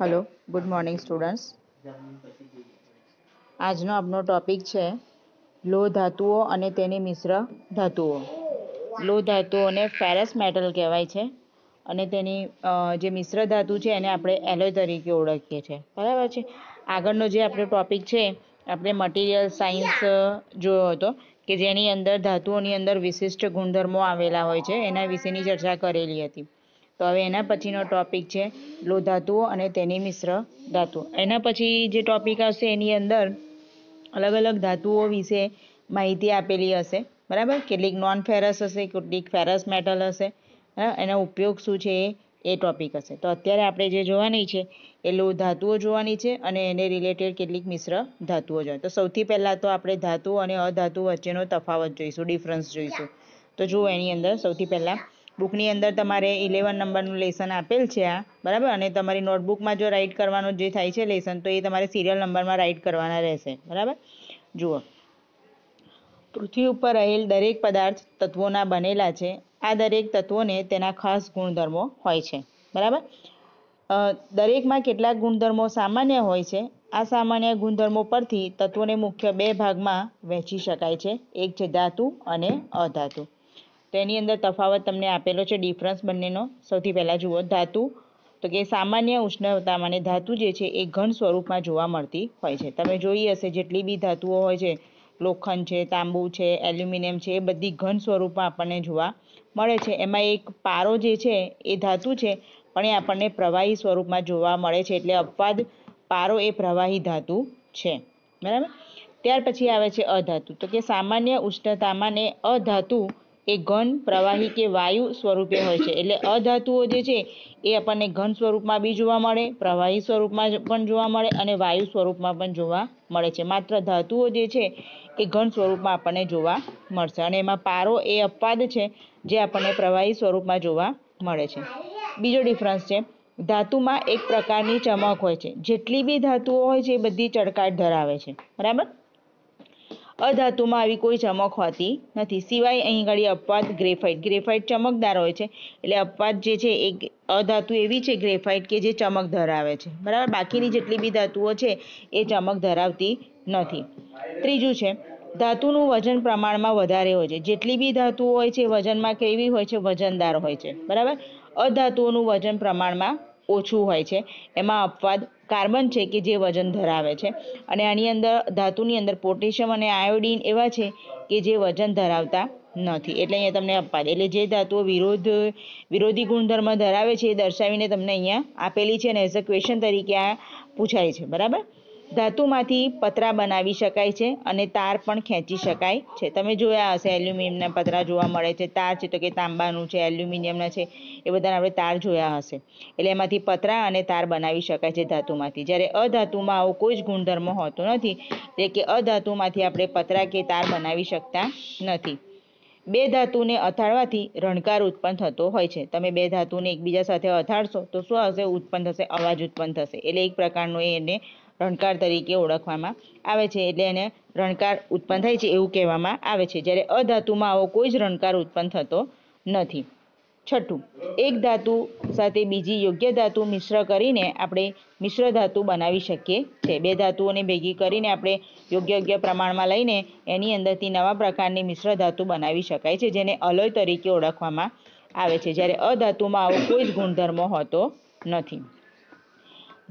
Hello good morning students. આજનો આપણો topic છે લોહ ધાતુઓ અને તેની મિશ્ર ધાતુઓ। લોહ ધાતુઓને ફેરસ મેટલ કહેવાય છે અને તેની જે મિશ્ર ધાતુ છે એને આપણે એલોય તરીકે ઓળખીએ છીએ, બરાબર છે। આગળનો જે આપણો ટોપિક છે આપણે મટીરિયલ સાયન્સ જોયો હતો કે જેની અંદર ધાતુઓની અંદર વિશિષ્ટ ગુણધર્મો આવેલા હોય છે, એના વિશેની ચર્ચા કરેલી હતી। तो हवे एना पछीनो टॉपिक छे लोह धातुओं अने तेनी मिश्र धातुओं। एना पछी जे टॉपिक आवशे एनी अंदर अलग अलग धातुओं विशे माहिती आपेली हशे, बराबर। केटलीक नॉन फेरस हशे, केटलीक फेरस मेटल हशे, एना उपयोग शुं छे ए टॉपिक हशे। तो अत्यारे आपणे जे जोवानी छे ए लोह धातुओ जोवानी छे अने एने रिलेटेड केटलीक मिश्र धातुओ जोईशुं। तो सौथी पहेला तो आपणे धातु अने अधातु वच्चेनो तफावत जोईशुं, डिफरन्स जोईशुं। तो जो एनी अंदर सौथी पहेला बुकनी अंदर तमारे 11 नंबरनु लेसन आपेल छे आ, बराबर। अने तमारी नोटबुक में जो राइट करवानो जे थाय छे लेसन तो ये तमारे सीरियल नंबर में राइट करवाना रहेशे, बराबर। जुओ, पृथ्वी पर रहेल दरेक पदार्थ तत्वोना बनेला छे। आ दरेक तत्वोने तेना खास गुणधर्मो होय छे, बराबर। दरेकमां केटला गुणधर्मो सामान्य होय छे। आ सामान्य गुणधर्मो परथी तत्वोने मुख्य बे भागमां वहेंची शकाय छे, एक छे धातु अने अधातु। तो एनी अंदर तफावत तमने आपेलो छे, डिफरन्स बंनेनो। सौथी पहेला जुओ धातु, तो कि सामान्य उष्णतामाने धातु जे छे ए घन स्वरूपमां जोवा मळती होय छे। तमे जोई हशे जेटली बी धातुओ होय छे, लोखंड छे, तांबू छे, एल्युमिनियम छे, ए बधी घन स्वरूपमां आपणे जोवा मळे छे। एमां एक पारो जे छे ए धातु छे पण ए आपणे प्रवाही स्वरूपमां जोवा मळे छे, एटले अपवाद पारो ए प्रवाही धातु छे, बराबर। त्यार पछी आवे छे अधातु, तो कि सामान्य उष्णतामाने अधातु ए घन प्रवाही के वायु स्वरूपे होय छे। एटले अधातुओ जे छे ए आपणे घन स्वरूपमां बी जोवा मळे, प्रवाही स्वरूपमां पण जोवा मळे अने वायु स्वरूपमां पण जोवा मळे छे। मात्र धातुओ जे छे ए घन स्वरूपमां आपणे जोवा मळशे अने एमां पारो ए अपवाद छे जे आपणे प्रवाही स्वरूपमां जोवा मळे छे। बीजो डिफरन्स छे धाતુમાં એક પ્રકારની ચમક હોય છે, જેટલી બી ધાતુઓ હોય છે એ બધી ચળકાટ ધરાવે છે, બરાબર। अधातुमां आवी कोई चमक होती नथी, सिवाय अहीं घड़ी अपवाद ग्रेफाइट। ग्रेफाइट चमकदार होय छे एटले अपवाद जे छे एक अधातु एवी छे ग्रेफाइट के जे चमक धरावे छे, बराबर। बाकीनी जेटली बी धातुओ छे ए चमक धरावती नथी। त्रीजुं छे धातुनुं वजन प्रमाणमां वधारे होय छे। जेटली बी धातुओ होय छे वजनमां केवी होय छे, वजनदार होय छे, बराबर। अधातुओनुं वजन प्रमाणमां ઓછું હોય છે, એમાં અપવાદ કાર્બન છે કે જે વજન ધરાવે છે અને આની અંદર ધાતુની અંદર પોટેશિયમ અને આયોડિન એવા છે કે જે વજન ધરાવતા નથી, એટલે અહીંયા તમને અપવાદ, એટલે જે ધાતુઓ વિરોધી ગુણધર્મ ધરાવે છે એ દર્શાવીને તમને અહીંયા આપેલી છે અને એઝ અ ક્વેશ્ચન તરીકે આ પૂછાય છે, બરાબર। ધાતુમાંથી પતરા બનાવી શકાય છે અને તાર પણ ખેંચી શકાય છે। તમે જોયા હશે એલ્યુમિનિયમના પતરા જોવા મળે છે, તાર છે તો કે તાંબાનું છે, એલ્યુમિનિયમના છે એ બધાના આપણે તાર જોયા હશે, એટલે એમાંથી પતરા અને તાર બનાવી શકાય છે ધાતુમાંથી। જ્યારે અધાતુમાં આવો કોઈ જ ગુણધર્મ હોતો નથી, એટલે કે અધાતુમાંથી આપણે પતરા કે તાર બનાવી શકતા નથી। બે ધાતુને અથાળવાથી રણકાર ઉત્પન્ન થતો હોય છે। તમે બે ધાતુને એકબીજા સાથે અથાળશો તો શું હશે, ઉત્પન્ન થશે અવાજ ઉત્પન્ન થશે, એટલે એક પ્રકારનો એને રણકાર તરીકે ઓળખવામાં આવે છે, એટલે એને રણકાર ઉત્પન્ન થાય છે એવું કહેવામાં આવે છે। જ્યારે અધાતુમાં આવો કોઈ જ રણકાર ઉત્પન્ન થતો નથી। છઠ્ઠું, એક ધાતુ સાથે બીજી યોગ્ય ધાતુ મિશ્ર કરીને આપણે મિશ્ર ધાતુ બનાવી શકીએ છીએ। બે ધાતુઓને ભેગી કરીને આપણે યોગ્ય પ્રમાણમાં લઈને એની અંદરથી નવા પ્રકારની મિશ્ર ધાતુ બનાવી શકાય છે, જેને અલોય તરીકે ઓળખવામાં આવે છે। જ્યારે અધાતુમાં આવો કોઈ જ ગુણધર્મ હોતો નથી।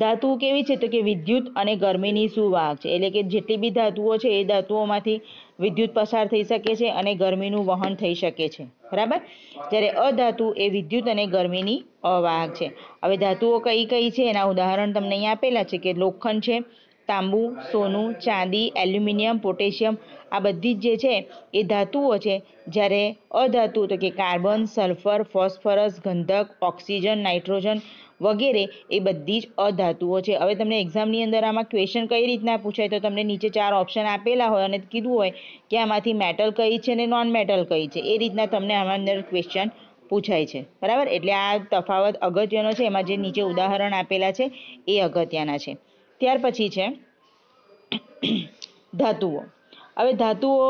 ધાતુ કેવી છે તો કે વિદ્યુત અને ગરમીની સુવાહક છે, એટલે કે જેટલી બી ધાતુઓ છે એ ધાતુઓમાંથી વિદ્યુત પસાર થઈ શકે છે અને ગરમીનું વહન થઈ શકે છે, બરાબર। જ્યારે અધાતુ એ વિદ્યુત અને ગરમીની અવાહક છે। હવે ધાતુઓ કઈ કઈ છે એના ઉદાહરણ તમને અહીંયા આપેલા છે કે લોખંડ છે, તાંબુ, સોનું, ચાંદી, એલ્યુમિનિયમ, પોટેશિયમ, આ બધી જ જે છે એ ધાતુઓ છે। જ્યારે અધાતુ તો કે કાર્બન, સલ્ફર, ફોસ્ફરસ, ગંધક, ઓક્સિજન, નાઇટ્રોજન વગેરે એ બધી જ અધાતુઓ છે। હવે તમને એક્ઝામની અંદર આમાં ક્વેશ્ચન કઈ રીતના પૂછાય તો તમને નીચે 4 ઓપ્શન આપેલા હોય અને કીધું હોય કે આમાંથી મેટલ કઈ છે ને નોન મેટલ કઈ છે, એ રીતના તમને આમાં અંદર ક્વેશ્ચન પૂછાય છે, બરાબર। એટલે આ તફાવત અગત્યનો છે, એમાં જે નીચે ઉદાહરણ આપેલા છે એ અગત્યના છે। ત્યાર પછી છે ધાતુઓ। હવે ધાતુઓ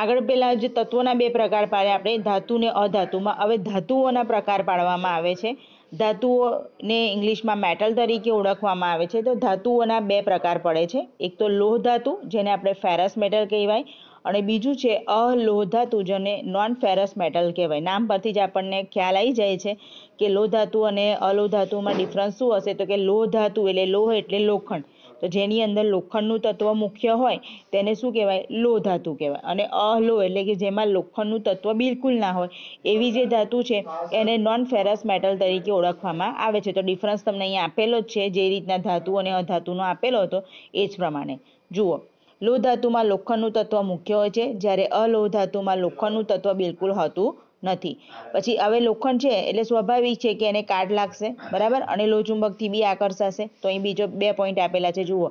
આગળ પહેલા જે તત્વોના બે પ્રકાર પાડ્યા આપણે ધાતુ ને અધાતુમાં, હવે ધાતુઓના પ્રકાર પાડવામાં આવે છે। धाતુઓને ઇંગ્લિશમાં મેટલ તરીકે ઓળખવામાં આવે છે. તો ધાતુઓના બે પ્રકાર પડે છે. એક તો લોહ ધાતુ જેને આપણે ફેરસ મેટલ કહેવાય અને બીજું છે અલોહ ધાતુ જેને નોન ફેરસ મેટલ કહેવાય. નામ પરથી જ આપણને ખ્યાલ આવી જાય છે કે લોહ ધાતુ અને અલોહ ધાતુમાં ડિફરન્સ શું હશે, તો કે લોહ ધાતુ એટલે લોહ એટલે લોખંડ, તો જેની અંદર લોખંડનું તત્વ મુખ્ય હોય તેને શું કહેવાય, લોહ ધાતુ કહેવાય. અને અલોહ એટલે કે જેમાં લોખંડનું તત્વ બિલકુલ ના હોય એવી જે ધાતુ છે એને નોન ફેરસ મેટલ તરીકે ઓળખવામાં આવે છે. તો ડિફરન્સ તમને અહીંયા આપેલો જ છે, જે રીતના ધાતુ અને અધાતુનો આપેલો હતો એ જ પ્રમાણે. જુઓ, લોહ ધાતુમાં લોખંડનું તત્વ મુખ્ય હોય છે જ્યારે અલોહ ધાતુમાં લોખંડનું તત્વ બિલકુલ હોતું નથી. પછી હવે લોખંડ છે એટલે સ્વાભાવિક છે કે એને કાટ લાગશે, બરાબર, અને લોહચુંબકથી બી આકર્ષાશે. તો અહીં બીજો બે પોઈન્ટ આપેલા છે. જુઓ,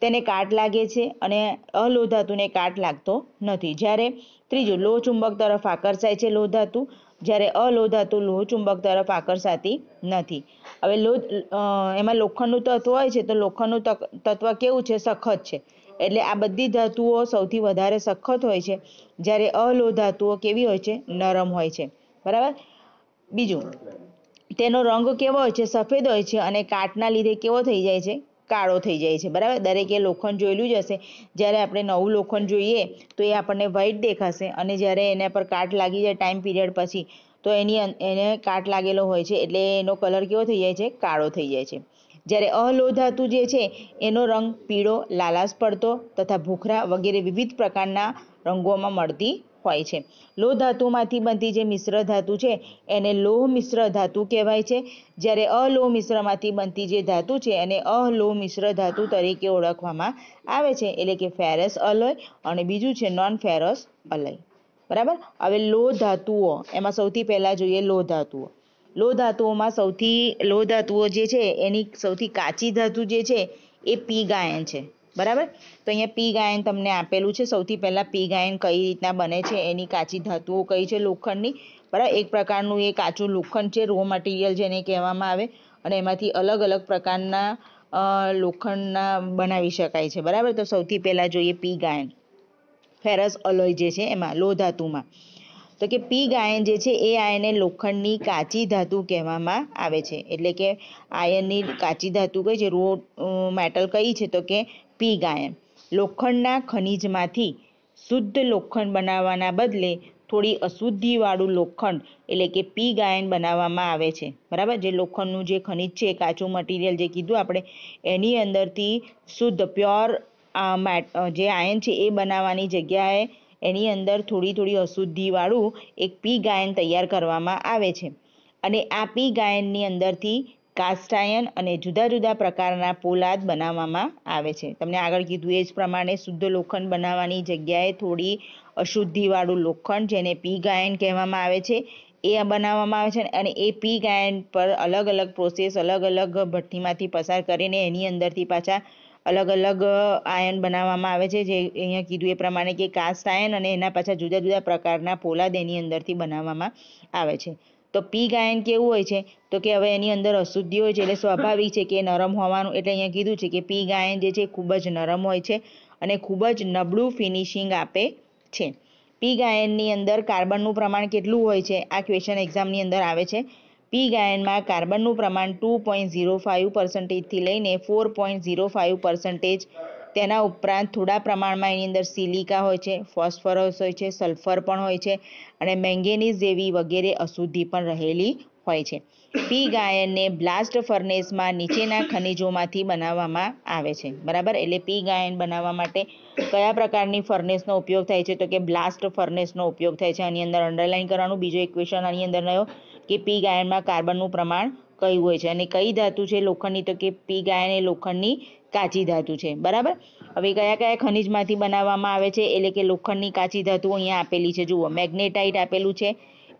તેને કાટ લાગે છે અને અલોહ ધાતુને કાટ લાગતો નથી. જ્યારે ત્રીજું, લોહચુંબક તરફ આકર્ષાય છે લોહ ધાતુ જ્યારે અલોહ ધાતુ લોહચુંબક તરફ આકર્ષાતી નથી. હવે એમાં લોખંડનું તત્વ હોય છે તો લોખંડનું તત્વ કેવું છે, સખત છે, એટલે આ બધી ધાતુઓ સૌથી વધારે સખત હોય છે જ્યારે અલોહ ધાતુઓ કેવી હોય છે, નરમ હોય છે, બરાબર. બીજું, તેનો રંગ કેવો હોય છે, સફેદ હોય છે અને કાટના લીધે કેવો થઈ જાય છે, કાળો થઈ જાય છે, બરાબર. દરેકે લોખંડ જોયેલું જ હશે. જ્યારે આપણે નવું લોખંડ જોઈએ તો એ આપણને વ્હાઇટ દેખાશે અને જ્યારે એના પર કાટ લાગી જાય ટાઈમ પીરિયડ પછી તો એને કાટ લાગેલો હોય છે એટલે એનો કલર કેવો થઈ જાય છે, કાળો થઈ જાય છે. જ્યારે અલોહ ધાતુ જે છે એનો રંગ પીળો, લાલાશ પડતો તથા ભૂખરા વગેરે વિવિધ પ્રકારના રંગોમાં મળતી હોય છે. લોહ ધાતુમાંથી બનતી જે મિશ્ર ધાતુ છે એને લોહ મિશ્ર ધાતુ કહેવાય છે જ્યારે અલોહ મિશ્રમાંથી બનતી જે ધાતુ છે એને અલોહ મિશ્ર ધાતુ તરીકે ઓળખવામાં આવે છે, એટલે કે ફેરસ અલોય અને બીજું છે નોન ફેરસ અલોય, બરાબર. હવે લોહ ધાતુઓ, એમાં સૌથી પહેલાં જોઈએ લોહ ધાતુઓ. લોહ ધાતુઓ જે છે એની સૌથી કાચી ધાતુ જે છે એ પીગાયન છે, બરાબર. તો અહીંયા પીગાયન તમને આપેલું છે. સૌથી પહેલાં પીગાયન કઈ રીતના બને છે, એની કાચી ધાતુઓ કઈ છે, લોખંડની, બરાબર. એક પ્રકારનું એ કાચું લોખંડ છે, રો મટીરિયલ જેને કહેવામાં આવે, અને એમાંથી અલગ અલગ પ્રકારના લોખંડના બનાવી શકાય છે, બરાબર. તો સૌથી પહેલાં જોઈએ પીગાયન, ફેરસ અલોય જે છે એમાં લોહ ધાતુમાં. તો કે પીગ આયન જે છે એ આયનને લોખંડની કાચી ધાતુ કહેવામાં આવે છે, એટલે કે આયનની કાચી ધાતુ કઈ છે, રો મેટલ કઈ છે, તો કે પીગ આયન. લોખંડના ખનિજમાંથી શુદ્ધ લોખંડ બનાવવાના બદલે થોડી અશુદ્ધિવાળું લોખંડ એટલે કે પીગ આયન બનાવવામાં આવે છે, બરાબર. જે લોખંડનું જે ખનિજ છે, કાચું મટીરિયલ જે કીધું આપણે, એની અંદરથી શુદ્ધ પ્યોર જે આયન છે એ બનાવવાની જગ્યાએ એની અંદર થોડી અશુદ્ધિવાળું એક પીગ આયન તૈયાર કરવામાં આવે છે. અને આ પીગ આયનની અંદરથી કાસ્ટ આયન અને જુદા જુદા પ્રકારના પોલાદ બનાવવામાં આવે છે. તમને આગળ કીધું એ જ પ્રમાણે શુદ્ધ લોખંડ બનાવવાની જગ્યાએ થોડી અશુદ્ધિવાળું લોખંડ જેને પીગ આયન કહેવામાં આવે છે એ બનાવવામાં આવે છે. અને એ પીગ આયન પર અલગ અલગ પ્રોસેસ, અલગ અલગ ભઠ્ઠીમાંથી પસાર કરીને એની અંદરથી પાછા અલગ અલગ આયન બનાવવામાં આવે છે, જે અહીંયા કીધું એ પ્રમાણે કે કાસ્ટ આયન, અને એના પાછા જુદા જુદા પ્રકારના પોલાદ એની અંદરથી બનાવવામાં આવે છે. તો પીગ આયન કેવું હોય છે, તો કે હવે એની અંદર અશુદ્ધિ હોય છે એટલે સ્વાભાવિક છે કે નરમ હોવાનું, એટલે અહીંયા કીધું છે કે પીગ આયન જે છે ખૂબ જ નરમ હોય છે અને ખૂબ જ નબળું ફિનિશિંગ આપે છે. પીગ આયનની અંદર કાર્બનનું પ્રમાણ કેટલું હોય છે, આ ક્વેશ્ચન એક્ઝામની અંદર આવે છે. પીગ આયનમાં કાર્બનનું પ્રમાણ 2.05%થી લઈને 4.05%, તેના ઉપરાંત થોડા પ્રમાણમાં એની અંદર સિલિકા હોય છે, ફોસ્ફરસ હોય છે, સલ્ફર પણ હોય છે અને મેંગેનીઝ જેવી વગેરે અશુદ્ધિ પણ રહેલી હોય છે. પીગ આયનને બ્લાસ્ટ ફર્નેસમાં નીચેના ખનિજોમાંથી બનાવવામાં આવે છે, બરાબર. એટલે પીગ આયન બનાવવા માટે કયા પ્રકારની ફર્નેસનો ઉપયોગ થાય છે, તો કે બ્લાસ્ટ ફર્નેસનો ઉપયોગ થાય છે. આની અંદર અંડરલાઈન કરવાનું. બીજો એક ક્વેશ્ચન આની અંદર રહ્યો કે પીગ આયનમાં કાર્બનનું પ્રમાણ કયું હોય છે અને કઈ ધાતુ છે લોખંડની, તો કે પીગ આયન એ લોખંડની કાચી ધાતુ છે, બરાબર. હવે કયા કયા ખનિજમાંથી બનાવવામાં આવે છે, એટલે કે લોખંડની કાચી ધાતુ અહીંયા આપેલી છે. જુઓ, મેગ્નેટાઇટ આપેલું છે,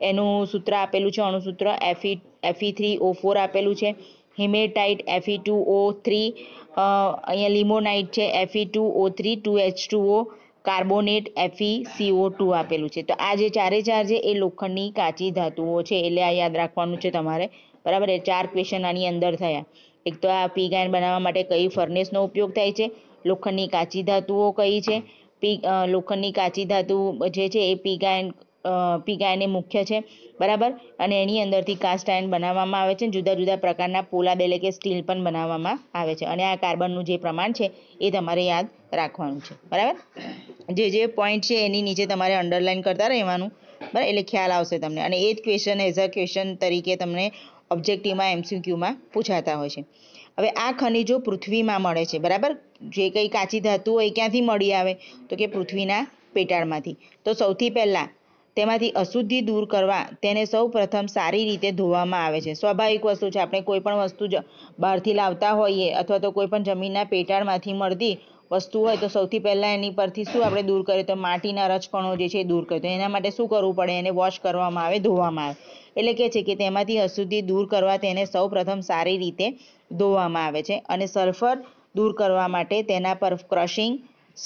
એનું સૂત્ર આપેલું છે, અણુસૂત્ર Fe3O4 આપેલું છે. હિમેટાઇટ Fe2O3, અહીંયા લિમોનાઇટ છે Fe2O3 2H2O, કાર્બોનેટ FeCO2 આપેલું છે. તો આ જે ચારે ચાર છે એ લોખંડની કાચી ધાતુઓ છે, એટલે આ યાદ રાખવાનું છે તમારે, બરાબર. એ ચાર ક્વેશ્ચન આની અંદર થયા. એક તો આ પીગ આયન બનાવવા માટે કઈ ફર્નેસનો ઉપયોગ થાય છે, લોખંડની કાચી ધાતુઓ કઈ છે, લોખંડની કાચી ધાતુ જે છે એ પીગ આયન પીગાયને મુખ્ય છે બરાબર અને એની અંદરથી કાસ્ટ આયર્ન બનાવવામાં આવે છે જુદા જુદા પ્રકારના પોલાદ એટલે કે સ્ટીલ પણ બનાવવામાં આવે છે અને આ કાર્બનનું જે પ્રમાણ છે એ તમારે યાદ રાખવાનું છે બરાબર જે પોઈન્ટ છે એની નીચે તમારે અંડરલાઈન કરતા રહેવાનું બરાબર એટલે ખ્યાલ આવશે તમને અને એ જ ક્વેશ્ચન એઝ અ ક્વેશ્ચન તરીકે તમને ઓબ્જેક્ટિવમાં એમસીક્યુમાં પૂછાતા હોય છે હવે આ ખનિજો પૃથ્વીમાં મળે છે બરાબર જે કંઈ કાચી ધાતુ હોય ક્યાંથી મળી આવે તો કે પૃથ્વીના પેટાળમાંથી તો સૌથી પહેલાં તેમાંથી અશુદ્ધિ દૂર કરવા તેને સૌપ્રથમ સારી રીતે ધોવામાં આવે છે સ્વાભાવિક વસ્તુ છે આપણે કોઈ પણ વસ્તુ બહારથી લાવતા હોઈએ અથવા તો કોઈ પણ જમીનના પેટાળમાંથી મળતી વસ્તુ હોય તો સૌથી પહેલાં એની પરથી શું આપણે દૂર કરીએ તો માટીના રજકણો જે છે એ દૂર કરીએ તો એના માટે શું કરવું પડે એને વોશ કરવામાં આવે ધોવામાં આવે એટલે કે છે કે તેમાંથી અશુદ્ધિ દૂર કરવા તેને સૌપ્રથમ સારી રીતે ધોવામાં આવે છે અને સલ્ફર દૂર કરવા માટે તેના પર ક્રશિંગ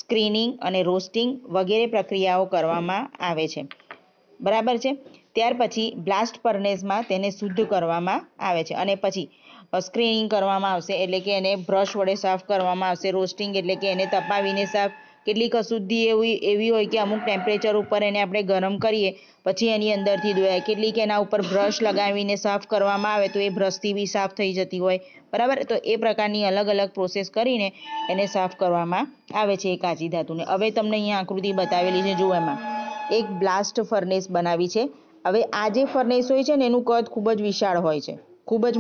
સ્ક્રીનિંગ અને રોસ્ટિંગ વગેરે પ્રક્રિયાઓ કરવામાં આવે છે બરાબર છે ત્યાર પછી બ્લાસ્ટ ફર્નેસમાં તેને શુદ્ધ કરવામાં આવે છે અને પછી સ્ક્રીનિંગ કરવામાં આવશે એટલે કે એને બ્રશ વડે સાફ કરવામાં આવશે રોસ્ટિંગ એટલે કે એને તપાવીને સાફ કેટલીક અશુદ્ધિ એવી હોય કે અમુક ટેમ્પરેચર ઉપર એને આપણે ગરમ કરીએ પછી એની અંદરથી ધોવાય કેટલીક એના ઉપર બ્રશ લગાવીને સાફ કરવામાં આવે તો એ બ્રશથી બી સાફ થઈ જતી હોય બરાબર તો એ પ્રકારની અલગ અલગ પ્રોસેસ કરીને એને સાફ કરવામાં આવે છે એ કાચી ધાતુને હવે તમને અહીંયા આકૃતિ બતાવેલી છે જુઓ એમાં એક બ્લાસ્ટ ફર્નેસ બનાવી છે હવે આ જે ફર્નેસ હોય છે ને એનું કદ ખૂબ જ વિશાળ હોય છે ખૂબ જ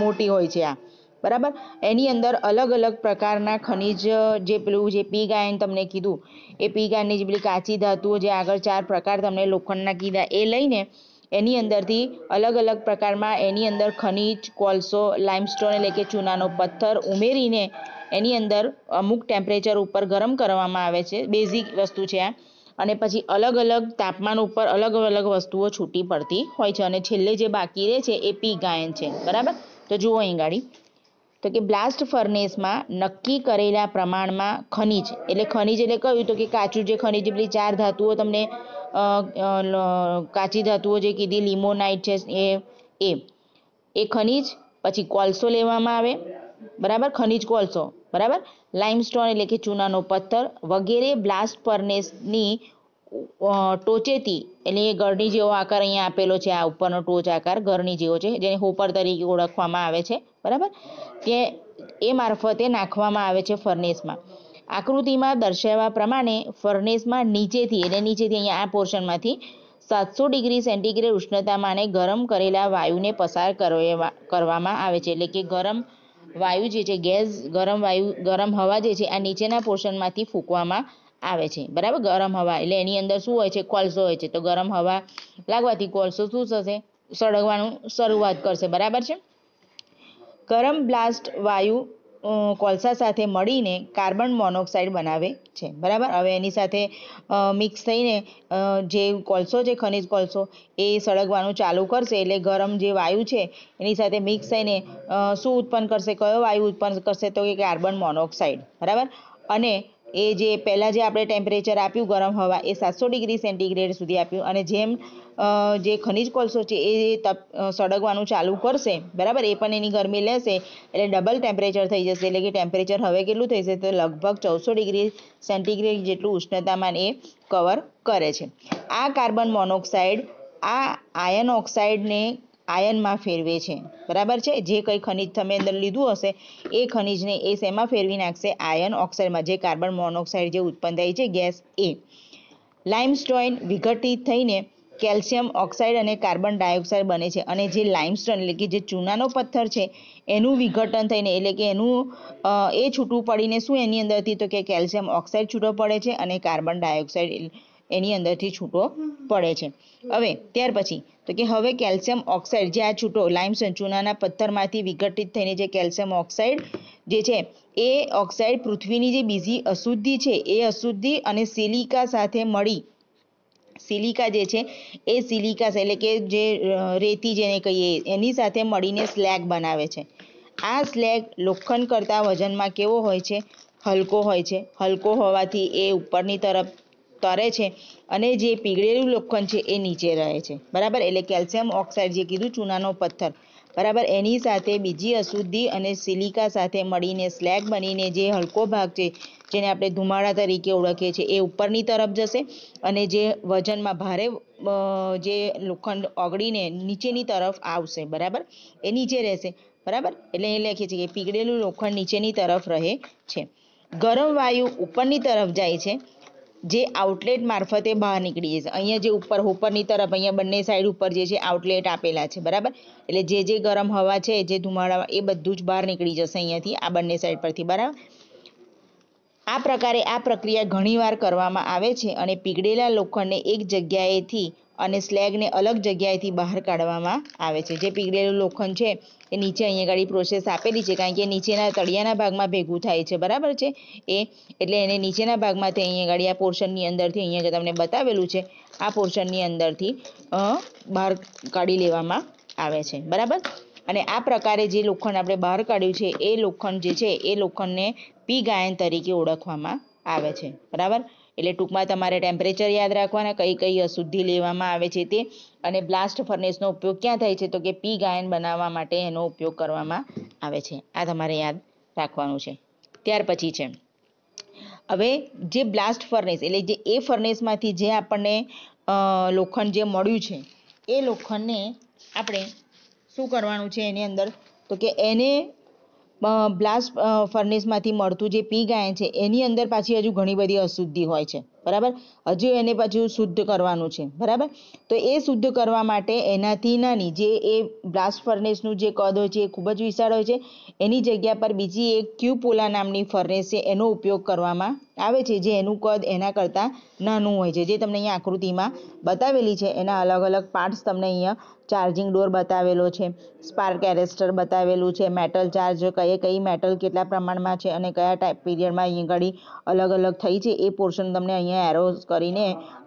મોટી હોય છે આ બરાબર એની અંદર અલગ અલગ પ્રકારના ખનિજ જે પેલું જે પીગ આયર્ન તમને કીધું એ પીગ આયર્નની જે પેલી કાચી ધાતુઓ જે આગળ 4 પ્રકાર તમને લોખંડના કીધા એ લઈને એની અંદરથી અલગ અલગ પ્રકારમાં એની અંદર ખનિજ કોલસો લાઇમસ્ટોન એટલે કે ચૂનાનો પથ્થર ઉમેરીને એની અંદર અમુક ટેમ્પરેચર ઉપર ગરમ કરવામાં આવે છે બેઝિક વસ્તુ છે આ અને પછી અલગ અલગ તાપમાન ઉપર અલગ અલગ વસ્તુઓ છૂટી પડતી હોય છે અને છેલ્લે જે બાકી રહે છે એ પીગ આયર્ન છે બરાબર તો જુઓ અહીં ગાડી તો કે બ્લાસ્ટ ફર્નેસમાં નક્કી કરેલા પ્રમાણમાં ખનિજ એટલે કહ્યું તો કે કાચું જે ખનિજ પેલી 4 ધાતુઓ તમને કાચી ધાતુઓ જે કીધી લિમોનાઇટ છે એ ખનિજ પછી કોલસો લેવામાં આવે બરાબર ખનિજ કોલસો બરાબર લાઇમસ્ટોન એટલે કે ચૂનાનો પથ્થર વગેરે બ્લાસ્ટ ફર્નેસની ટોચેથી એટલે ઘરની જેવો આકાર અહીંયા આપેલો છે આ ઉપરનો ટોચ આકાર ઘરની જેવો છે જેને હોપર તરીકે ઓળખવામાં આવે છે બરાબર તે એ મારફતે નાખવામાં આવે છે ફર્નેસમાં આકૃતિમાં દર્શાવ્યા પ્રમાણે ફર્નેસમાં નીચેથી અહીંયા આ પોર્શનમાંથી 700 ડિગ્રી સેન્ટીગ્રેડ ઉષ્ણતામાને ગરમ કરેલા વાયુને પસાર કરવામાં આવે છે એટલે કે ગરમ વાયુ જે છે ગેસ ગરમ હવા જે છે આ નીચેના પોર્શનમાંથી ફૂંકવામાં આવે છે બરાબર ગરમ હવા એટલે એની અંદર શું હોય છે કોલસો હોય છે તો ગરમ હવા લાગવાથી કોલસો શું થશે સળગવાનું શરૂઆત કરશે બરાબર છે ગરમ બ્લાસ્ટ વાયુ કોલસા સાથે મળીને કાર્બન મોનોક્સાઇડ બનાવે છે બરાબર હવે એની સાથે મિક્સ થઈને જે કોલસો છે ખનિજ કોલસો એ સળગવાનું ચાલુ કરશે એટલે ગરમ જે વાયુ છે એની સાથે મિક્સ થઈને શું ઉત્પન્ન કરશે કયો વાયુ ઉત્પન્ન કરશે તો કે કાર્બન મોનોક્સાઇડ બરાબર અને એ જે પહેલાં જે આપણે ટેમ્પરેચર આપ્યું ગરમ હવા એ 700 ડિગ્રી સેન્ટીગ્રેડ સુધી આપ્યું અને જેમ જે ખનિજ કોલસો છે એ તપ સળગવાનું ચાલુ કરશે બરાબર એ પણ એની ગરમી લેશે એટલે ડબલ ટેમ્પરેચર થઈ જશે એટલે કે ટેમ્પરેચર હવે કેટલું થઈ જશે તો લગભગ 14 ડિગ્રી સેન્ટીગ્રેડ જેટલું ઉષ્ણતામાન એ કવર કરે છે આ કાર્બન મોનોક્સાઇડ આ આયર્ન ઓક્સાઇડને આયર્નમાં ફેરવે છે બરાબર છે જે કંઈ ખનિજ તમે અંદર લીધું હશે એ ખનિજને એ શેમાં ફેરવી નાખશે આયર્ન ઓક્સાઇડમાં જે કાર્બન મોનોક્સાઇડ જે ઉત્પન્ન થઈ છે ગેસ એ લાઇમસ્ટોન વિઘટિત થઈને કેલ્શિયમ ઓક્સાઇડ અને કાર્બન ડાયોક્સાઇડ બને છે અને જે લાઇમસ્ટોન એટલે કે જે ચૂનાનો પથ્થર છે એનું વિઘટન થઈને એટલે કે એનું એ છૂટું પડીને શું એની અંદરથી તો કે કેલ્શિયમ ઓક્સાઇડ છૂટો પડે છે અને કાર્બન ડાયોક્સાઇડ એની અંદરથી છૂટો પડે છે હવે ત્યાર પછી તો કે હવે કેલ્શિયમ ઓક્સાઇડ જે આ છૂટો લાઇમસ્ટોન ચૂનાના પથ્થરમાંથી વિઘટિત થઈને જે કેલ્શિયમ ઓક્સાઇડ જે છે એ ઓક્સાઇડ પૃથ્વીની જે બીજી અશુદ્ધિ છે એ અશુદ્ધિ અને સિલિકા સાથે મળી સિલિકા જે છે એ સિલિકા એટલે કે જે રેતી જેને કહીએ એની સાથે મળીને સ્લેગ બનાવે છે આ સ્લેગ લોખંડ કરતાં વજનમાં કેવો હોય છે હલકો હોય છે હલકો હોવાથી એ ઉપરની તરફ તરે છે અને જે પીગળેલું લોખંડ છે એ નીચે રહે છે બરાબર એટલે કેલ્શિયમ ઓક્સાઇડ જે કીધું ચૂનાનો પથ્થર બરાબર એની સાથે બીજી અશુદ્ધિ અને સિલિકા સાથે મળીને સ્લેગ બનીને જે હલકો ભાગ છે જેને આપણે ધુમાડા તરીકે ઓળખીએ છીએ એ ઉપરની તરફ જશે અને જે વજનમાં ભારે જે લોખંડ ઓગળીને નીચેની તરફ આવશે બરાબર એ નીચે રહેશે બરાબર એટલે એ લખીએ છીએ કે પીગળેલું લોખંડ નીચેની તરફ રહે છે। ગરમ વાયુ ઉપરની તરફ જાય છે जे आउटलेट मार्फते बहार निकली जाए अहीं जे ऊपर ऊपरनी तरफ अहीं बंने साइड ऊपर जे छे आउटलेट आपेला छे बराबर एटले जे जे गरम हवा छे जे धुमाड़ा ए बधुज बहार निकली जशे अहींथी आ बंने साइड परथी बराबर। आ प्रकारे आ प्रक्रिया घणीवार करवामां आवे छे अने पीगळेला लोखंडने एक जग्याएथी अने स्लेगने अलग जग्याएथी बहार काढवामां आवे छे। जे पीगळेलुं लोखंड छे ए नीचे अहीं गाड़ी प्रोसेस आपेली छे कारण के नीचेना तळियाना भागमां भेगुं थाय छे बराबर छे ए एटले एने नीचेना भागमांथी अहीं गाड़ी आ पोर्शननी अंदरथी अहीं तमने बतावेलुं छे आ पोर्शननी अंदरथी बहार काढी लेवामां आवे छे बराबर। अने आ प्रकारे जे लोखंड आपणे बहार काढ्युं छे ए लोखंड जे छे ए लोखंडने पीगायन तरीके ओळखवामां आवे छे बराबर। एटले टूंकमां तमारे टेम्परेचर याद राखवाना कई कई अशुद्धि लेवामां आवे छे ते अने ब्लास्ट फर्नेसनो उपयोग क्यां थाय छे तो के पी गायन बनाववा माटे एनो उपयोग करवामां आवे छे। आ तमारे याद राखवानुं छे। त्यार पछी छे हवे जे ब्लास्ट फर्नेस एटले जे ए फर्नेसमांथी जे आपणे लोखंड जे मळ्युं छे ए लोखंडने आपणे शुं करवानुं छे एनी अंदर तो के एने ब्लास्ट फर्नेस मांथी मळतुं जे पी गायन छे एनी अंदर पाछी हजू घणी बधी अशुद्धि होय छे बराबर हजू एने पाछी शुद्ध करवानुं छे बराबर। तो ए शुद्ध करवा माटे एनाथी नानी जे ए ब्लास्ट फर्नेसनुं जे कद होय छे ए खूब ज विशाळ होय छे एनी जग्या पर बीजी एक क्यूपोला नामनी फर्नेस छे एनो उपयोग करवामां आवे छे जे एनुं कद एना करता नानुं होय छे जे तमने अहींया आकृतिमां बतावेली छे। एना अलग अलग पार्ट्स तमने अहींया चार्जिंग डोर बतावेलो छे स्पार्क एरेस्टर बतावेलुं छे मेटल चार्ज कई कई मेटल केटला प्रमाणमां छे अने कया टाइप पीरियडमां अहीं घणी अलग अलग थई छे ए पोर्शन तमने अहींया एरो करीने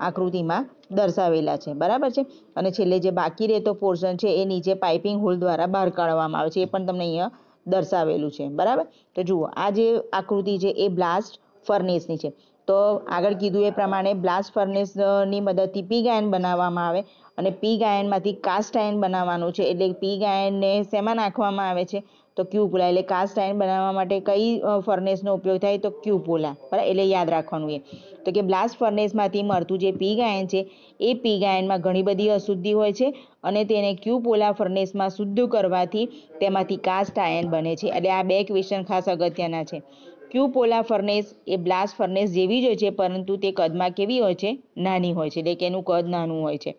आकृतिमां दर्शावेला छे बराबर छे। अने छेल्ले जे बाकी रहेतो पोर्शन छे ए नीचे पाइपिंग होल द्वारा बहार काढवामां आवे छे ए पण तमने अहींया दर्शावेलुं छे बराबर। तो जुओ आ जे आकृति छे ए ब्लास्ट फर्नेसनी छे। तो आगळ कीधुं ए प्रमाणे ब्लास्ट फर्नेसनी मददथी पीग आयर्न बनाववामां आवे अने पीग आयर्नमांथी कास्ट आयर्न बनाववानुं छे एटले पीग आयर्नने शेमां नाखवामां आवे छे तो क्यूपोला एटले कास्ट आयर्न बनाववा माटे कई फर्नेसनो उपयोग थाय तो क्यूपोला बराबर एटले याद राखवानुं ए तो के ब्लास्ट फर्नेसमांथी मळतुं जे पीग आयर्न छे ए पीग आयर्नमां घणी बधी अशुद्धि होय छे अने तेने क्यूपोला फर्नेसमां शुद्ध करवाथी तेमांथी कास्ट आयर्न बने छे। एटले आ बे क्वेश्चन खास अगत्यना छे। क्यूपोला फर्नेस ए ब्लास्ट फर्नेस जेवी ज होय छे परंतु ते कदमां केवी होय छे नानी होय छे एटले के एनुं कद नानुं होय छे।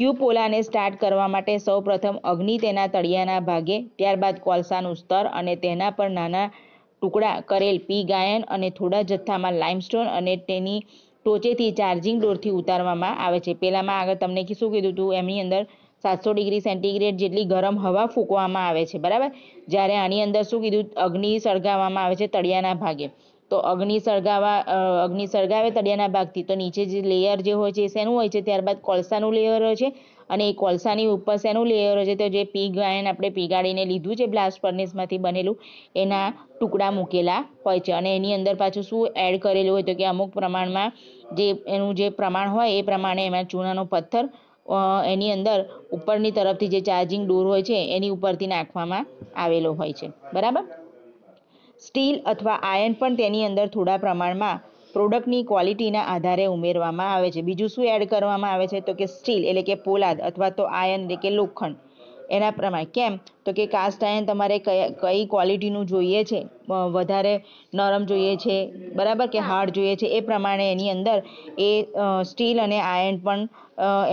क्यूपोलाने स्टार्ट करवा माटे सौप्रथम अग्नि तेना तळियाना भागे त्यारबाद कोळसानुं स्तर अने तेना पर नाना टुकड़ा करेल पीग आयर्न अने थोड़ा जथ्थामां लाइमस्टोन अने तेनी टोचेथी चार्जिंग डोरथी उतारवामां आवे छे। पेलामां आगळ तमने शुं कीधुं हतुं एमनी अंदर 700 डिग्री सेंटीग्रेड जेटली गरम हवा फूंकवामां आवे छे बराबर। ज्यारे आनी अंदर शुं कीधुं अग्नि सळगाववामां आवे छे तळियाना भागे तो अग्नि सळगावे तळियाना भागथी तो नीचे जे लेयर जे होय छे ए शेनुं होय छे त्यारबाद कोळसानुं लेयर होय छे अने ए कोळसानी उपर शेनुं लेयर होय छे तो जे पीग आयर्न आपणे पीगाळीने लीधुं छे ब्लास्ट फर्नेसमांथी बनेलुं एना टुकड़ा मूकेला होय छे अने एनी अंदर पाछुं शुं एड करेलुं होय तो के अमुक प्रमाणमां जे एनुं जे प्रमाण होय ए प्रमाणे एमां चूनानो पत्थर एनी अंदर उपरनी तरफथी जे चार्जिंग डोर होय छे एनी उपरथी नाखवामां आवेलो होय छे बराबर। स्टील अथवा आयर्न पण तेनी अंदर थोड़ा प्रमाणमां प्रोडक्टनी क्वॉलिटीना आधारे उमेरवामां आवे छे। बीजुं शुं एड करवामां आवे छे तो के स्टील एटले के पोलाद अथवा तो आयर्न एटले के लोखंड एना प्रमाण केम तो के कास्ट आयर्न तमारे कई क्वॉलिटीनुं जोईए छे वधारे नरम जोईए छे बराबर के हार्ड जोईए छे ए प्रमाणे एनी अंदर ए स्टील अने आयर्न पण